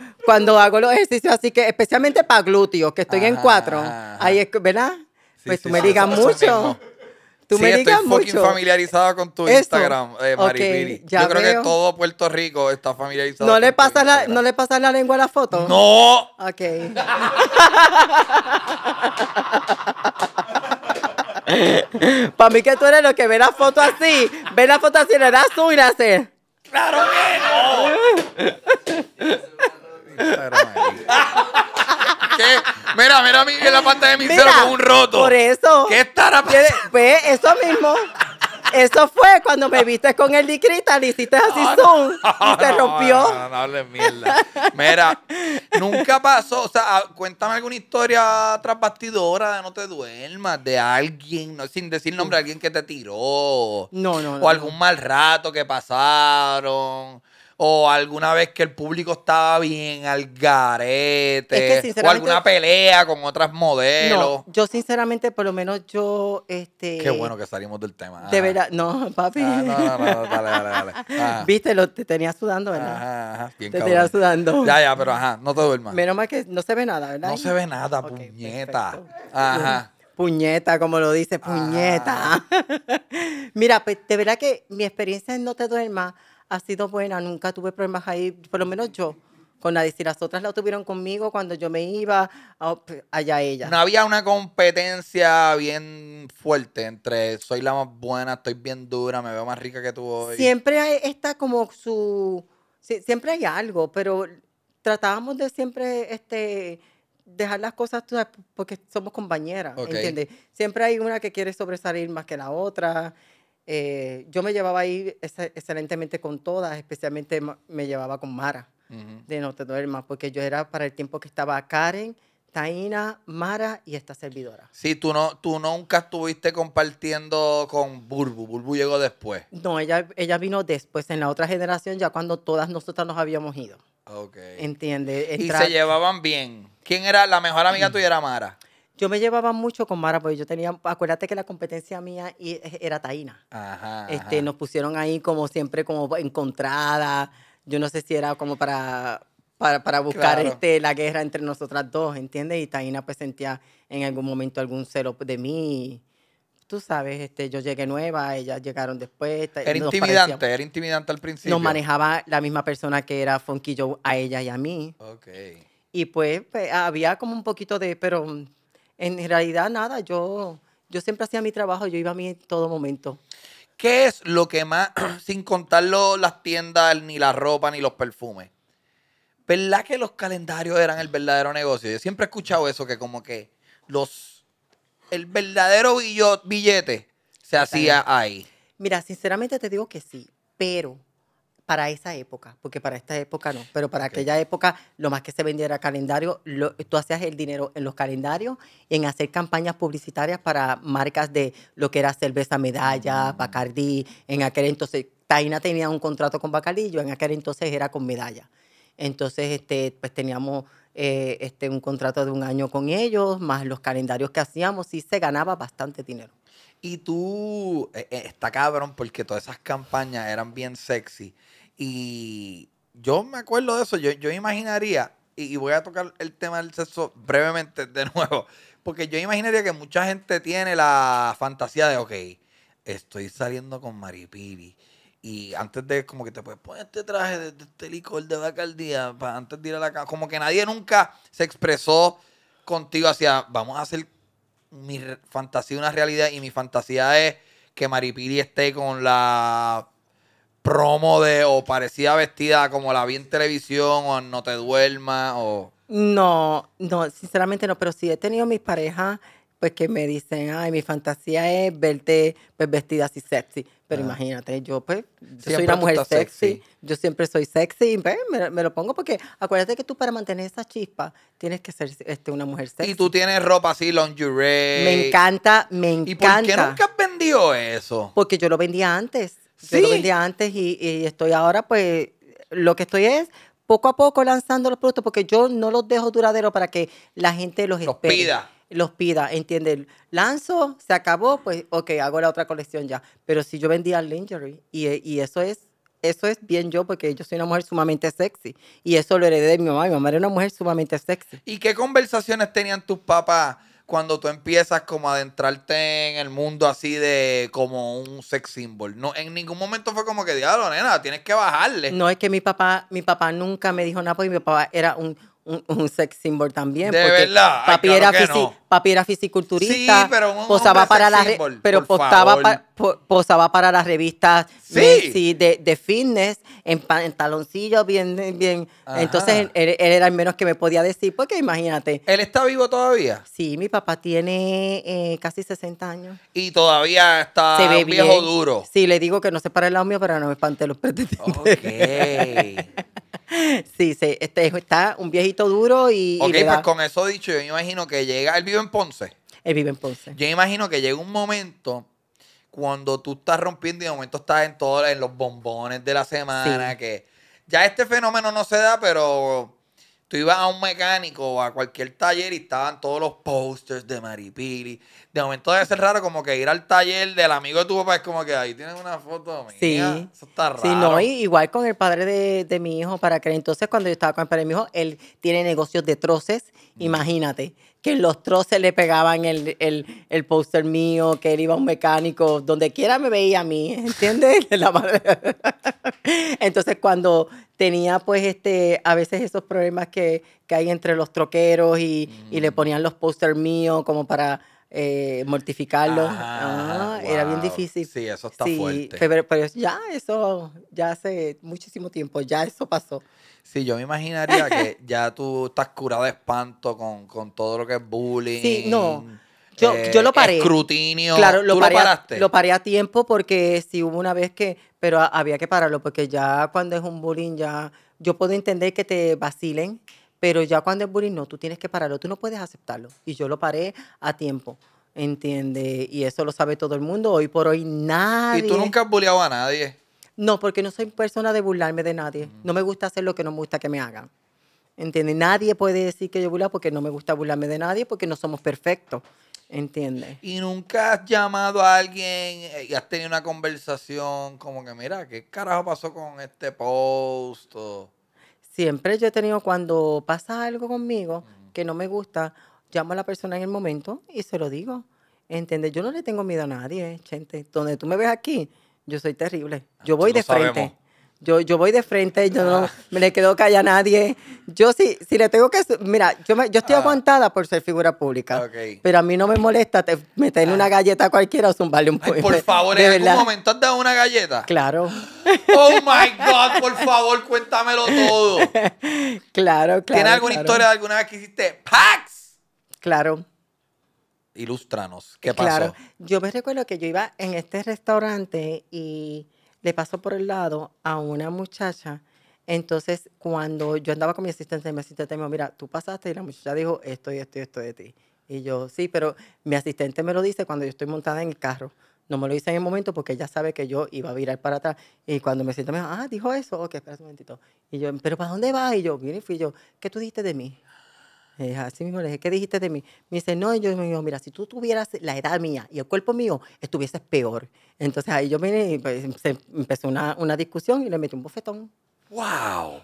hago los ejercicios, así que especialmente para glúteos, que estoy en 4. Ahí es, ¿verdad? Sí, pues tú me digas mucho. Sí, estoy fucking familiarizada con tu Instagram, Maripily. Yo creo que todo Puerto Rico está familiarizado con tu Instagram. ¿No le pasas la lengua a la foto? ¡No! Ok. Para mí que tú eres lo que ve la foto así, le das tú y le haces. ¡Claro que no! ¿Qué? Mira en la pantalla de mi cero con un roto. Por eso. ¿Qué estará pasando? Pues eso mismo. Eso fue cuando me viste con el licrita, le hiciste así zoom y te rompió. No hables mierda. Mira, nunca pasó, o sea, cuéntame alguna historia tras bastidora de No te duermas, de alguien, sin decir nombre, alguien que te tiró. No. O algún mal rato que pasaron. O alguna vez que el público estaba bien al garete. Es que o alguna pelea con otras modelos. No, yo sinceramente, por lo menos yo... Qué bueno que salimos del tema. De verdad. No, papi. Dale. Ajá. Viste, te tenía sudando, ¿verdad? Ajá. Bien, cabrón. Tenía sudando. Ya, pero no te duermas. Menos mal que no se ve nada, ¿verdad? No se ve nada, okay, puñeta. Perfecto. Ajá. Puñeta, como lo dice, puñeta. Mira, pues de verdad que mi experiencia en No te duermas ha sido buena, nunca tuve problemas ahí, por lo menos yo, con nadie. Si las otras la tuvieron conmigo cuando yo me iba, allá ella. No había una competencia bien fuerte entre soy la más buena, estoy bien dura, me veo más rica que tú hoy. Siempre está como siempre hay algo, pero tratábamos de siempre dejar las cosas porque somos compañeras, ¿entiendes? Siempre hay una que quiere sobresalir más que la otra. Yo me llevaba ahí excelentemente con todas, especialmente me llevaba con Mara, de No te duermas, porque yo era para el tiempo que estaba Karen, Taina, Mara y esta servidora. Sí, tú nunca estuviste compartiendo con Burbu. Burbu llegó después. No, ella vino después, en la otra generación, ya cuando todas nosotras nos habíamos ido. Ok. ¿Entiendes? Y se llevaban bien. ¿Quién era la mejor amiga tuya? Era Mara. Yo me llevaba mucho con Mara porque yo tenía... Acuérdate que la competencia mía era Taina. Ajá. Nos pusieron ahí como siempre como encontrada. Yo no sé si era como para buscar la guerra entre nosotras dos, ¿entiendes? Y Taina pues sentía en algún momento algún celo de mí. Tú sabes, yo llegué nueva, ellas llegaron después. Era intimidante al principio. Nos manejaba la misma persona que era Funky Joe a ella y a mí. Ok. Y pues había como un poquito de... pero en realidad, nada. Yo siempre hacía mi trabajo. Yo iba a mí en todo momento. ¿Qué es lo que más, sin contar las tiendas, ni la ropa, ni los perfumes, ¿Verdad que los calendarios eran el verdadero negocio? Yo siempre he escuchado eso, que como que el verdadero billete se hacía ahí. Mira, sinceramente te digo que sí, pero para esa época, porque para esta época no, pero para aquella época lo más que se vendía era calendario. Tú hacías el dinero en los calendarios y en hacer campañas publicitarias para marcas de lo que era cerveza Medalla, Bacardí. En aquel entonces, Taina tenía un contrato con Bacardí, yo en aquel entonces era con Medalla. Entonces, pues teníamos un contrato de 1 año con ellos, más los calendarios que hacíamos, sí se ganaba bastante dinero. Y tú, está cabrón, porque todas esas campañas eran bien sexy. Y yo me acuerdo de eso, yo imaginaría, y voy a tocar el tema del sexo brevemente de nuevo, porque yo imaginaría que mucha gente tiene la fantasía de, ok, estoy saliendo con Maripily. Y antes de, como que te puedes poner este traje de este licor de Bacardía para antes de ir a la cama. Como que nadie nunca se expresó contigo hacia, vamos a hacer mi fantasía una realidad. Y mi fantasía es que Maripily esté con la promo de, o parecida vestida como la vi en televisión, o en No te duermas, o... No, no, sinceramente no. Pero sí he tenido mis parejas, pues, que me dicen, ay, mi fantasía es verte, pues, vestida así sexy. Pero imagínate, yo pues soy una mujer sexy, yo siempre soy sexy, ¿ves? Me lo pongo porque acuérdate que tú para mantener esa chispa tienes que ser una mujer sexy. Y tú tienes ropa así, lingerie. Me encanta, me encanta. ¿Y por qué nunca has vendido eso? Porque yo lo vendía antes, ¿sí? Yo lo vendía antes y estoy ahora, pues lo que estoy es poco a poco lanzando los productos porque yo no los dejo duraderos para que la gente los espere. Los pida, ¿entiendes? Lanzo, se acabó, pues, ok, hago la otra colección ya. Pero si yo vendía lingerie, y eso es bien yo, porque yo soy una mujer sumamente sexy. Y eso lo heredé de mi mamá. Mi mamá era una mujer sumamente sexy. ¿Y qué conversaciones tenían tus papás cuando tú empiezas como a adentrarte en el mundo así de como un sex symbol? No, en ningún momento fue como que, diablo, nena, tienes que bajarle. No, es que mi papá nunca me dijo nada, porque mi papá era un sex symbol también. De verdad. Papi, ay, claro, papi era fisiculturista. Sí, pero un posaba para la symbol, pero posaba para las revistas, sí. Messi, de fitness, en taloncillos, bien. Ajá. Entonces él era el menos que me podía decir, porque imagínate. ¿Él está vivo todavía? Sí, mi papá tiene casi 60 años. Y todavía está un viejo duro. Sí, le digo que no se para el lado mío, pero no me espante los pretendientes. Ok. Sí, sí, está un viejito duro y... Ok, y pues con eso dicho, yo me imagino que llega... ¿Él vive en Ponce? Él vive en Ponce. Yo me imagino que llega un momento cuando tú estás rompiendo y de momento estás en los bombones de la semana, sí. Que ya este fenómeno no se da, pero tú ibas a un mecánico o a cualquier taller y estaban todos los posters de Maripily. De momento debe ser raro como que ir al taller del amigo de tu papá, es como que ahí tienes una foto mía. Sí. Eso está raro. Sí, no, igual con el padre de mi hijo, para que entonces cuando yo estaba con el padre de mi hijo, él tiene negocios de troces, imagínate. Que en los troces le pegaban el póster mío, que él iba a un mecánico, donde quiera me veía a mí, ¿entiendes? Entonces, cuando tenía, pues, a veces esos problemas que hay entre los troqueros y le ponían los póster míos como para mortificarlos. Ah, wow. Era bien difícil. Sí, eso está fuerte. Pero ya eso, ya hace muchísimo tiempo, ya eso pasó. Sí, yo me imaginaría que ya tú estás curado de espanto con todo lo que es bullying. Sí, no. Yo lo paré. Escrutinio. Claro, lo paré a tiempo porque sí hubo una vez que... Pero había que pararlo porque ya cuando es un bullying ya... Yo puedo entender que te vacilen, pero ya cuando es bullying no, tú tienes que pararlo. Tú no puedes aceptarlo. Y yo lo paré a tiempo, ¿entiendes? Y eso lo sabe todo el mundo. Hoy por hoy nadie... ¿Y tú nunca has bulleado a nadie? No, porque no soy persona de burlarme de nadie. No me gusta hacer lo que no me gusta que me hagan. ¿Entiendes? Nadie puede decir que yo burla porque no me gusta burlarme de nadie porque no somos perfectos. ¿Entiendes? ¿Y nunca has llamado a alguien y has tenido una conversación como que, mira, ¿qué carajo pasó con este post? Siempre yo he tenido, cuando pasa algo conmigo que no me gusta, llamo a la persona en el momento y se lo digo. ¿Entiendes? Yo no le tengo miedo a nadie, gente. Donde tú me ves aquí... Yo soy terrible. Yo voy de frente. Yo voy de frente, yo no me le quedo callada a nadie. Yo sí, si le tengo que... Mira, yo estoy aguantada por ser figura pública. Okay. Pero a mí no me molesta meterle una galleta a cualquiera o zumbarle un puño. Por favor, ¿en algún momento has dado una galleta? Claro. Oh, my God, por favor, cuéntamelo todo. Claro, claro. ¿Tiene alguna historia de alguna vez que hiciste ¡Pax! Claro. Ilústranos. ¿Qué pasó? Claro. Yo me recuerdo que yo iba en este restaurante y... le pasó por el lado a una muchacha. Entonces, cuando yo andaba con mi asistente me dijo, mira, tú pasaste y la muchacha dijo esto y esto y esto de ti. Y yo, sí, pero mi asistente me lo dice cuando yo estoy montada en el carro. No me lo dice en el momento porque ella sabe que yo iba a virar para atrás. Y cuando me siento me dijo, ah, dijo eso. Ok, espera un momentito. Y yo, pero ¿para dónde vas? Y yo, mire, fui yo, ¿qué tú dijiste de mí? Así mismo le dije, ¿qué dijiste de mí? Me dice, no, y yo me digo, mira, si tú tuvieras la edad mía y el cuerpo mío, estuvieses peor. Entonces ahí yo vine y pues, empezó una discusión y le metí un bofetón. ¡Wow!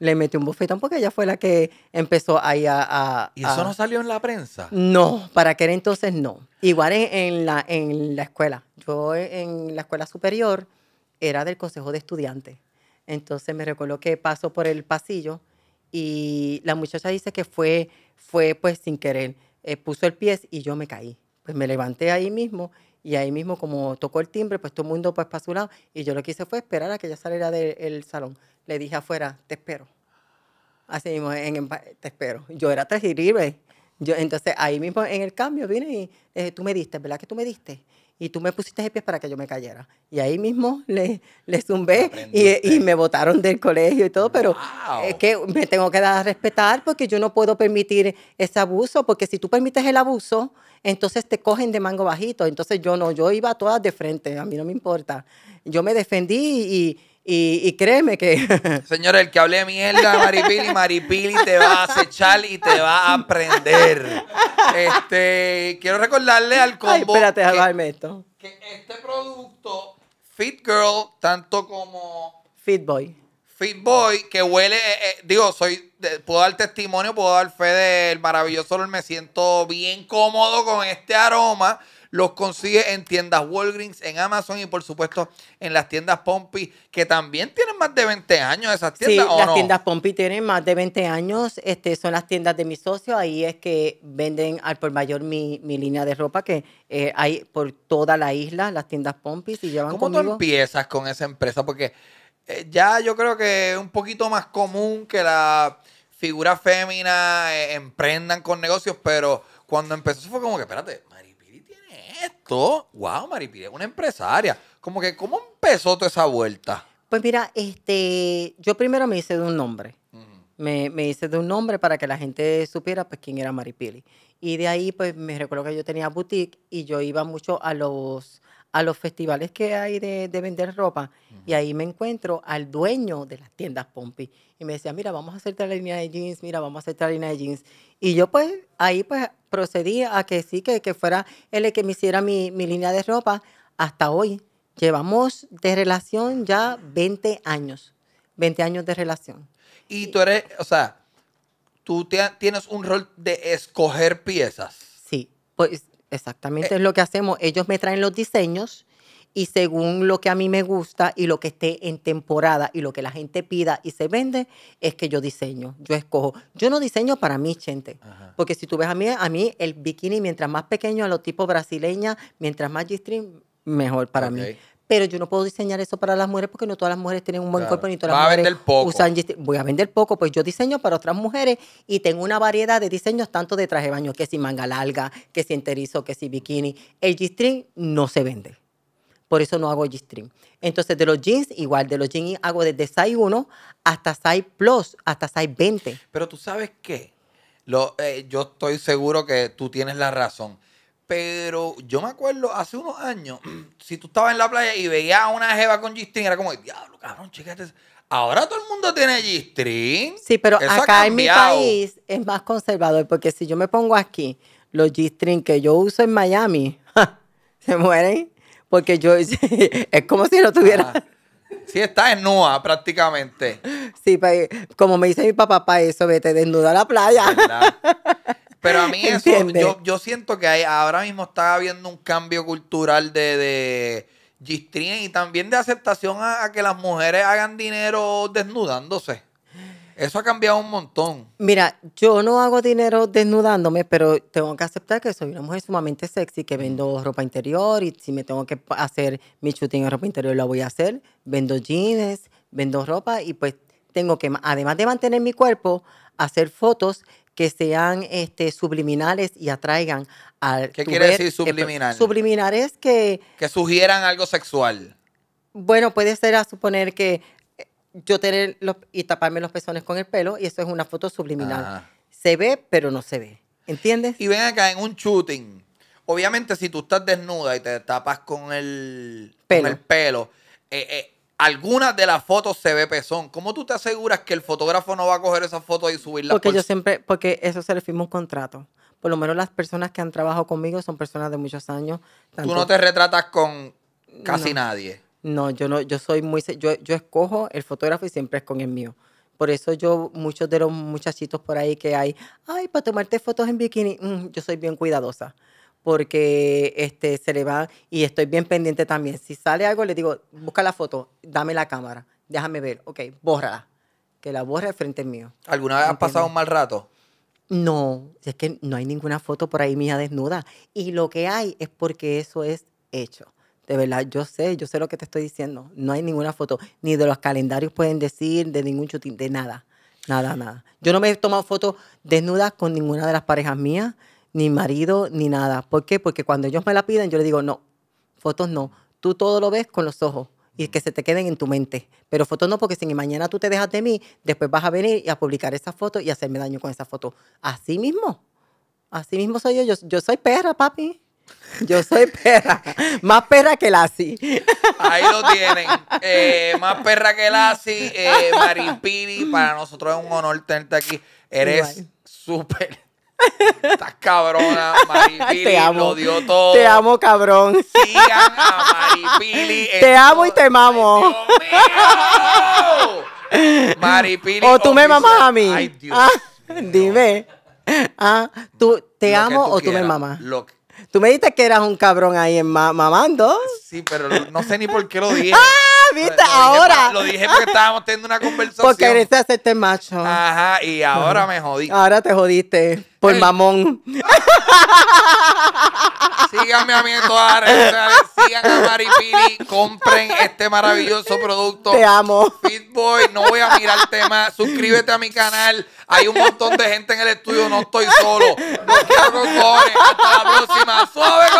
Le metí un bofetón porque ella fue la que empezó ahí a ¿Y eso no salió en la prensa? No, para aquel entonces no. Igual en la escuela. Yo en la escuela superior era del consejo de estudiantes. Entonces me recuerdo que paso por el pasillo y la muchacha dice que fue pues sin querer, puso el pie y yo me caí. Pues me levanté ahí mismo y ahí mismo como tocó el timbre, pues todo el mundo pues para su lado y yo lo que hice fue esperar a que ella saliera del salón. Le dije afuera, te espero. Así mismo, te espero. Yo era terrible. Entonces ahí mismo en el cambio vine y tú me diste, ¿verdad que tú me diste? Y tú me pusiste de pies para que yo me cayera. Y ahí mismo le zumbé y me botaron del colegio y todo, pero es que me tengo que dar a respetar porque yo no puedo permitir ese abuso, porque si tú permites el abuso, entonces te cogen de mango bajito. Entonces yo iba todas de frente, a mí no me importa. Yo me defendí y créeme que... Señores, el que hable mierda de Maripily te va a acechar y te va a prender. Quiero recordarle al combo... Ay, espérate, déjame esto. Que este producto, Fit Girl, tanto como... Fit Boy. Fit Boy, que huele... digo, puedo dar testimonio, puedo dar fe del maravilloso olor. Me siento bien cómodo con este aroma. Los consigue en tiendas Walgreens, en Amazon y, por supuesto, en las tiendas Pompi, que también tienen más de 20 años esas tiendas, ¿o no? Sí, las tiendas Pompi tienen más de 20 años. Son las tiendas de mi socio. Ahí es que venden al por mayor mi línea de ropa que hay por toda la isla, las tiendas Pompi. Si llevan conmigo. ¿Cómo tú empiezas con esa empresa? Porque ya yo creo que es un poquito más común que las figuras féminas emprendan con negocios, pero cuando empezó fue como que, espérate, esto, wow, Maripily es una empresaria. Como que, ¿cómo empezó toda esa vuelta? Pues mira, yo primero me hice de un nombre. Me hice de un nombre para que la gente supiera pues quién era Maripily. Y de ahí, pues me recuerdo que yo tenía boutique y yo iba mucho a los festivales que hay de vender ropa. Y ahí me encuentro al dueño de las tiendas Pompi. Y me decía, mira, vamos a hacerte la línea de jeans, mira, vamos a hacerte la línea de jeans. Y yo pues ahí pues procedí a que sí, que fuera él el que me hiciera mi línea de ropa hasta hoy. Llevamos de relación ya 20 años. 20 años de relación. Y tú eres, o sea, tú tienes un rol de escoger piezas. Sí, pues exactamente es lo que hacemos. Ellos me traen los diseños y según lo que a mí me gusta y lo que esté en temporada y lo que la gente pida y se vende, es que yo diseño, yo escojo. Yo no diseño para mí, gente. Ajá. Porque si tú ves a mí el bikini, mientras más pequeño, a los tipos brasileñas, mientras más G-string, mejor para mí. Pero yo no puedo diseñar eso para las mujeres porque no todas las mujeres tienen un buen cuerpo ni todas las mujeres vender poco. Usan G-string. Voy a vender poco, pues yo diseño para otras mujeres y tengo una variedad de diseños tanto de traje de baño, que si manga larga, que si enterizo, que si bikini. El G-string no se vende. Por eso no hago G-string. Entonces, de los jeans, igual, de los jeans hago desde size 1 hasta size plus, hasta size 20. Pero tú sabes qué, yo estoy seguro que tú tienes la razón, pero yo me acuerdo hace unos años, si tú estabas en la playa y veías a una jeva con G-string, era como, diablo, cabrón, chécate. Ahora todo el mundo tiene G-string. Sí, pero eso acá en mi país es más conservador, porque si yo me pongo aquí, los G-string que yo uso en Miami, se mueren. Porque yo, es como si no tuviera... Sí, está en nua prácticamente. Sí, como me dice mi papá, para eso, vete desnuda a la playa. ¿Verdad? Pero a mí eso, yo siento que ahora mismo está habiendo un cambio cultural de G-string y también de aceptación a que las mujeres hagan dinero desnudándose. Eso ha cambiado un montón. Mira, yo no hago dinero desnudándome, pero tengo que aceptar que soy una mujer sumamente sexy, que vendo ropa interior y si me tengo que hacer mi shooting en ropa interior, lo voy a hacer. Vendo jeans, vendo ropa y pues tengo que, además de mantener mi cuerpo, hacer fotos que sean subliminales y atraigan al... ¿Qué quiere decir subliminal? Subliminal es que... Que sugieran algo sexual. Bueno, puede ser a suponer que... yo tener y taparme los pezones con el pelo y eso es una foto subliminal. Ah. Se ve, pero no se ve. ¿Entiendes? Y ven acá, en un shooting, obviamente si tú estás desnuda y te tapas con el pelo, algunas de las fotos se ve pezón. ¿Cómo tú te aseguras que el fotógrafo no va a coger esas fotos y subirlas? Porque yo siempre, porque eso se le firma un contrato. Por lo menos las personas que han trabajado conmigo son personas de muchos años. Tanto... ¿Tú no te retratas con casi nadie? No, yo no, yo soy muy, yo escojo el fotógrafo y siempre es con el mío. Por eso yo, muchos de los muchachitos por ahí que hay, ay, para tomarte fotos en bikini, yo soy bien cuidadosa. Porque se le va, y estoy bien pendiente también. Si sale algo, le digo, busca la foto, dame la cámara, déjame ver, ok, bórrala. Que la borre frente al mío. ¿Alguna vez has pasado un mal rato? No, es que no hay ninguna foto por ahí mía desnuda. Y lo que hay es porque eso es hecho. De verdad, yo sé lo que te estoy diciendo. No hay ninguna foto, ni de los calendarios pueden decir, de ningún chutín, de nada. Nada, nada. Yo no me he tomado fotos desnudas con ninguna de las parejas mías, ni marido, ni nada. ¿Por qué? Porque cuando ellos me la piden, yo les digo, no, fotos no. Tú todo lo ves con los ojos y que se te queden en tu mente. Pero fotos no, porque si mañana tú te dejas de mí, después vas a venir y a publicar esa foto y hacerme daño con esa foto. Así mismo. Así mismo soy yo. Yo soy perra, papi. Yo soy perra, más perra que Lassi. Ahí lo tienen, más perra que Lassi. Maripily, para nosotros es un honor tenerte aquí. Eres súper, estás cabrona. Maripily, te amo, lo dio todo. Te amo, cabrón. Sigan a Maripily. Te amo y te mamo. Dios mío. Maripily. O tú me mamás a mí. Ay, Dios. Dime, ¿tú te amo o tú me mamás? Tú me dijiste que eras un cabrón ahí en mamando. Sí, pero no sé ni por qué lo dije. ¡Ah! ¿Viste? Ahora. Lo dije porque estábamos teniendo una conversación. Porque querés hacerte macho. Ajá, y ahora me jodí. Ahora te jodiste. Por mamón. Síganme a mí en todas las redes sociales. Sigan a Maripily. Compren este maravilloso producto. Te amo. Fit Boy. No voy a mirar el tema. Suscríbete a mi canal. Hay un montón de gente en el estudio. No estoy solo. No quiero cojones. Hasta la próxima. ¡Suave!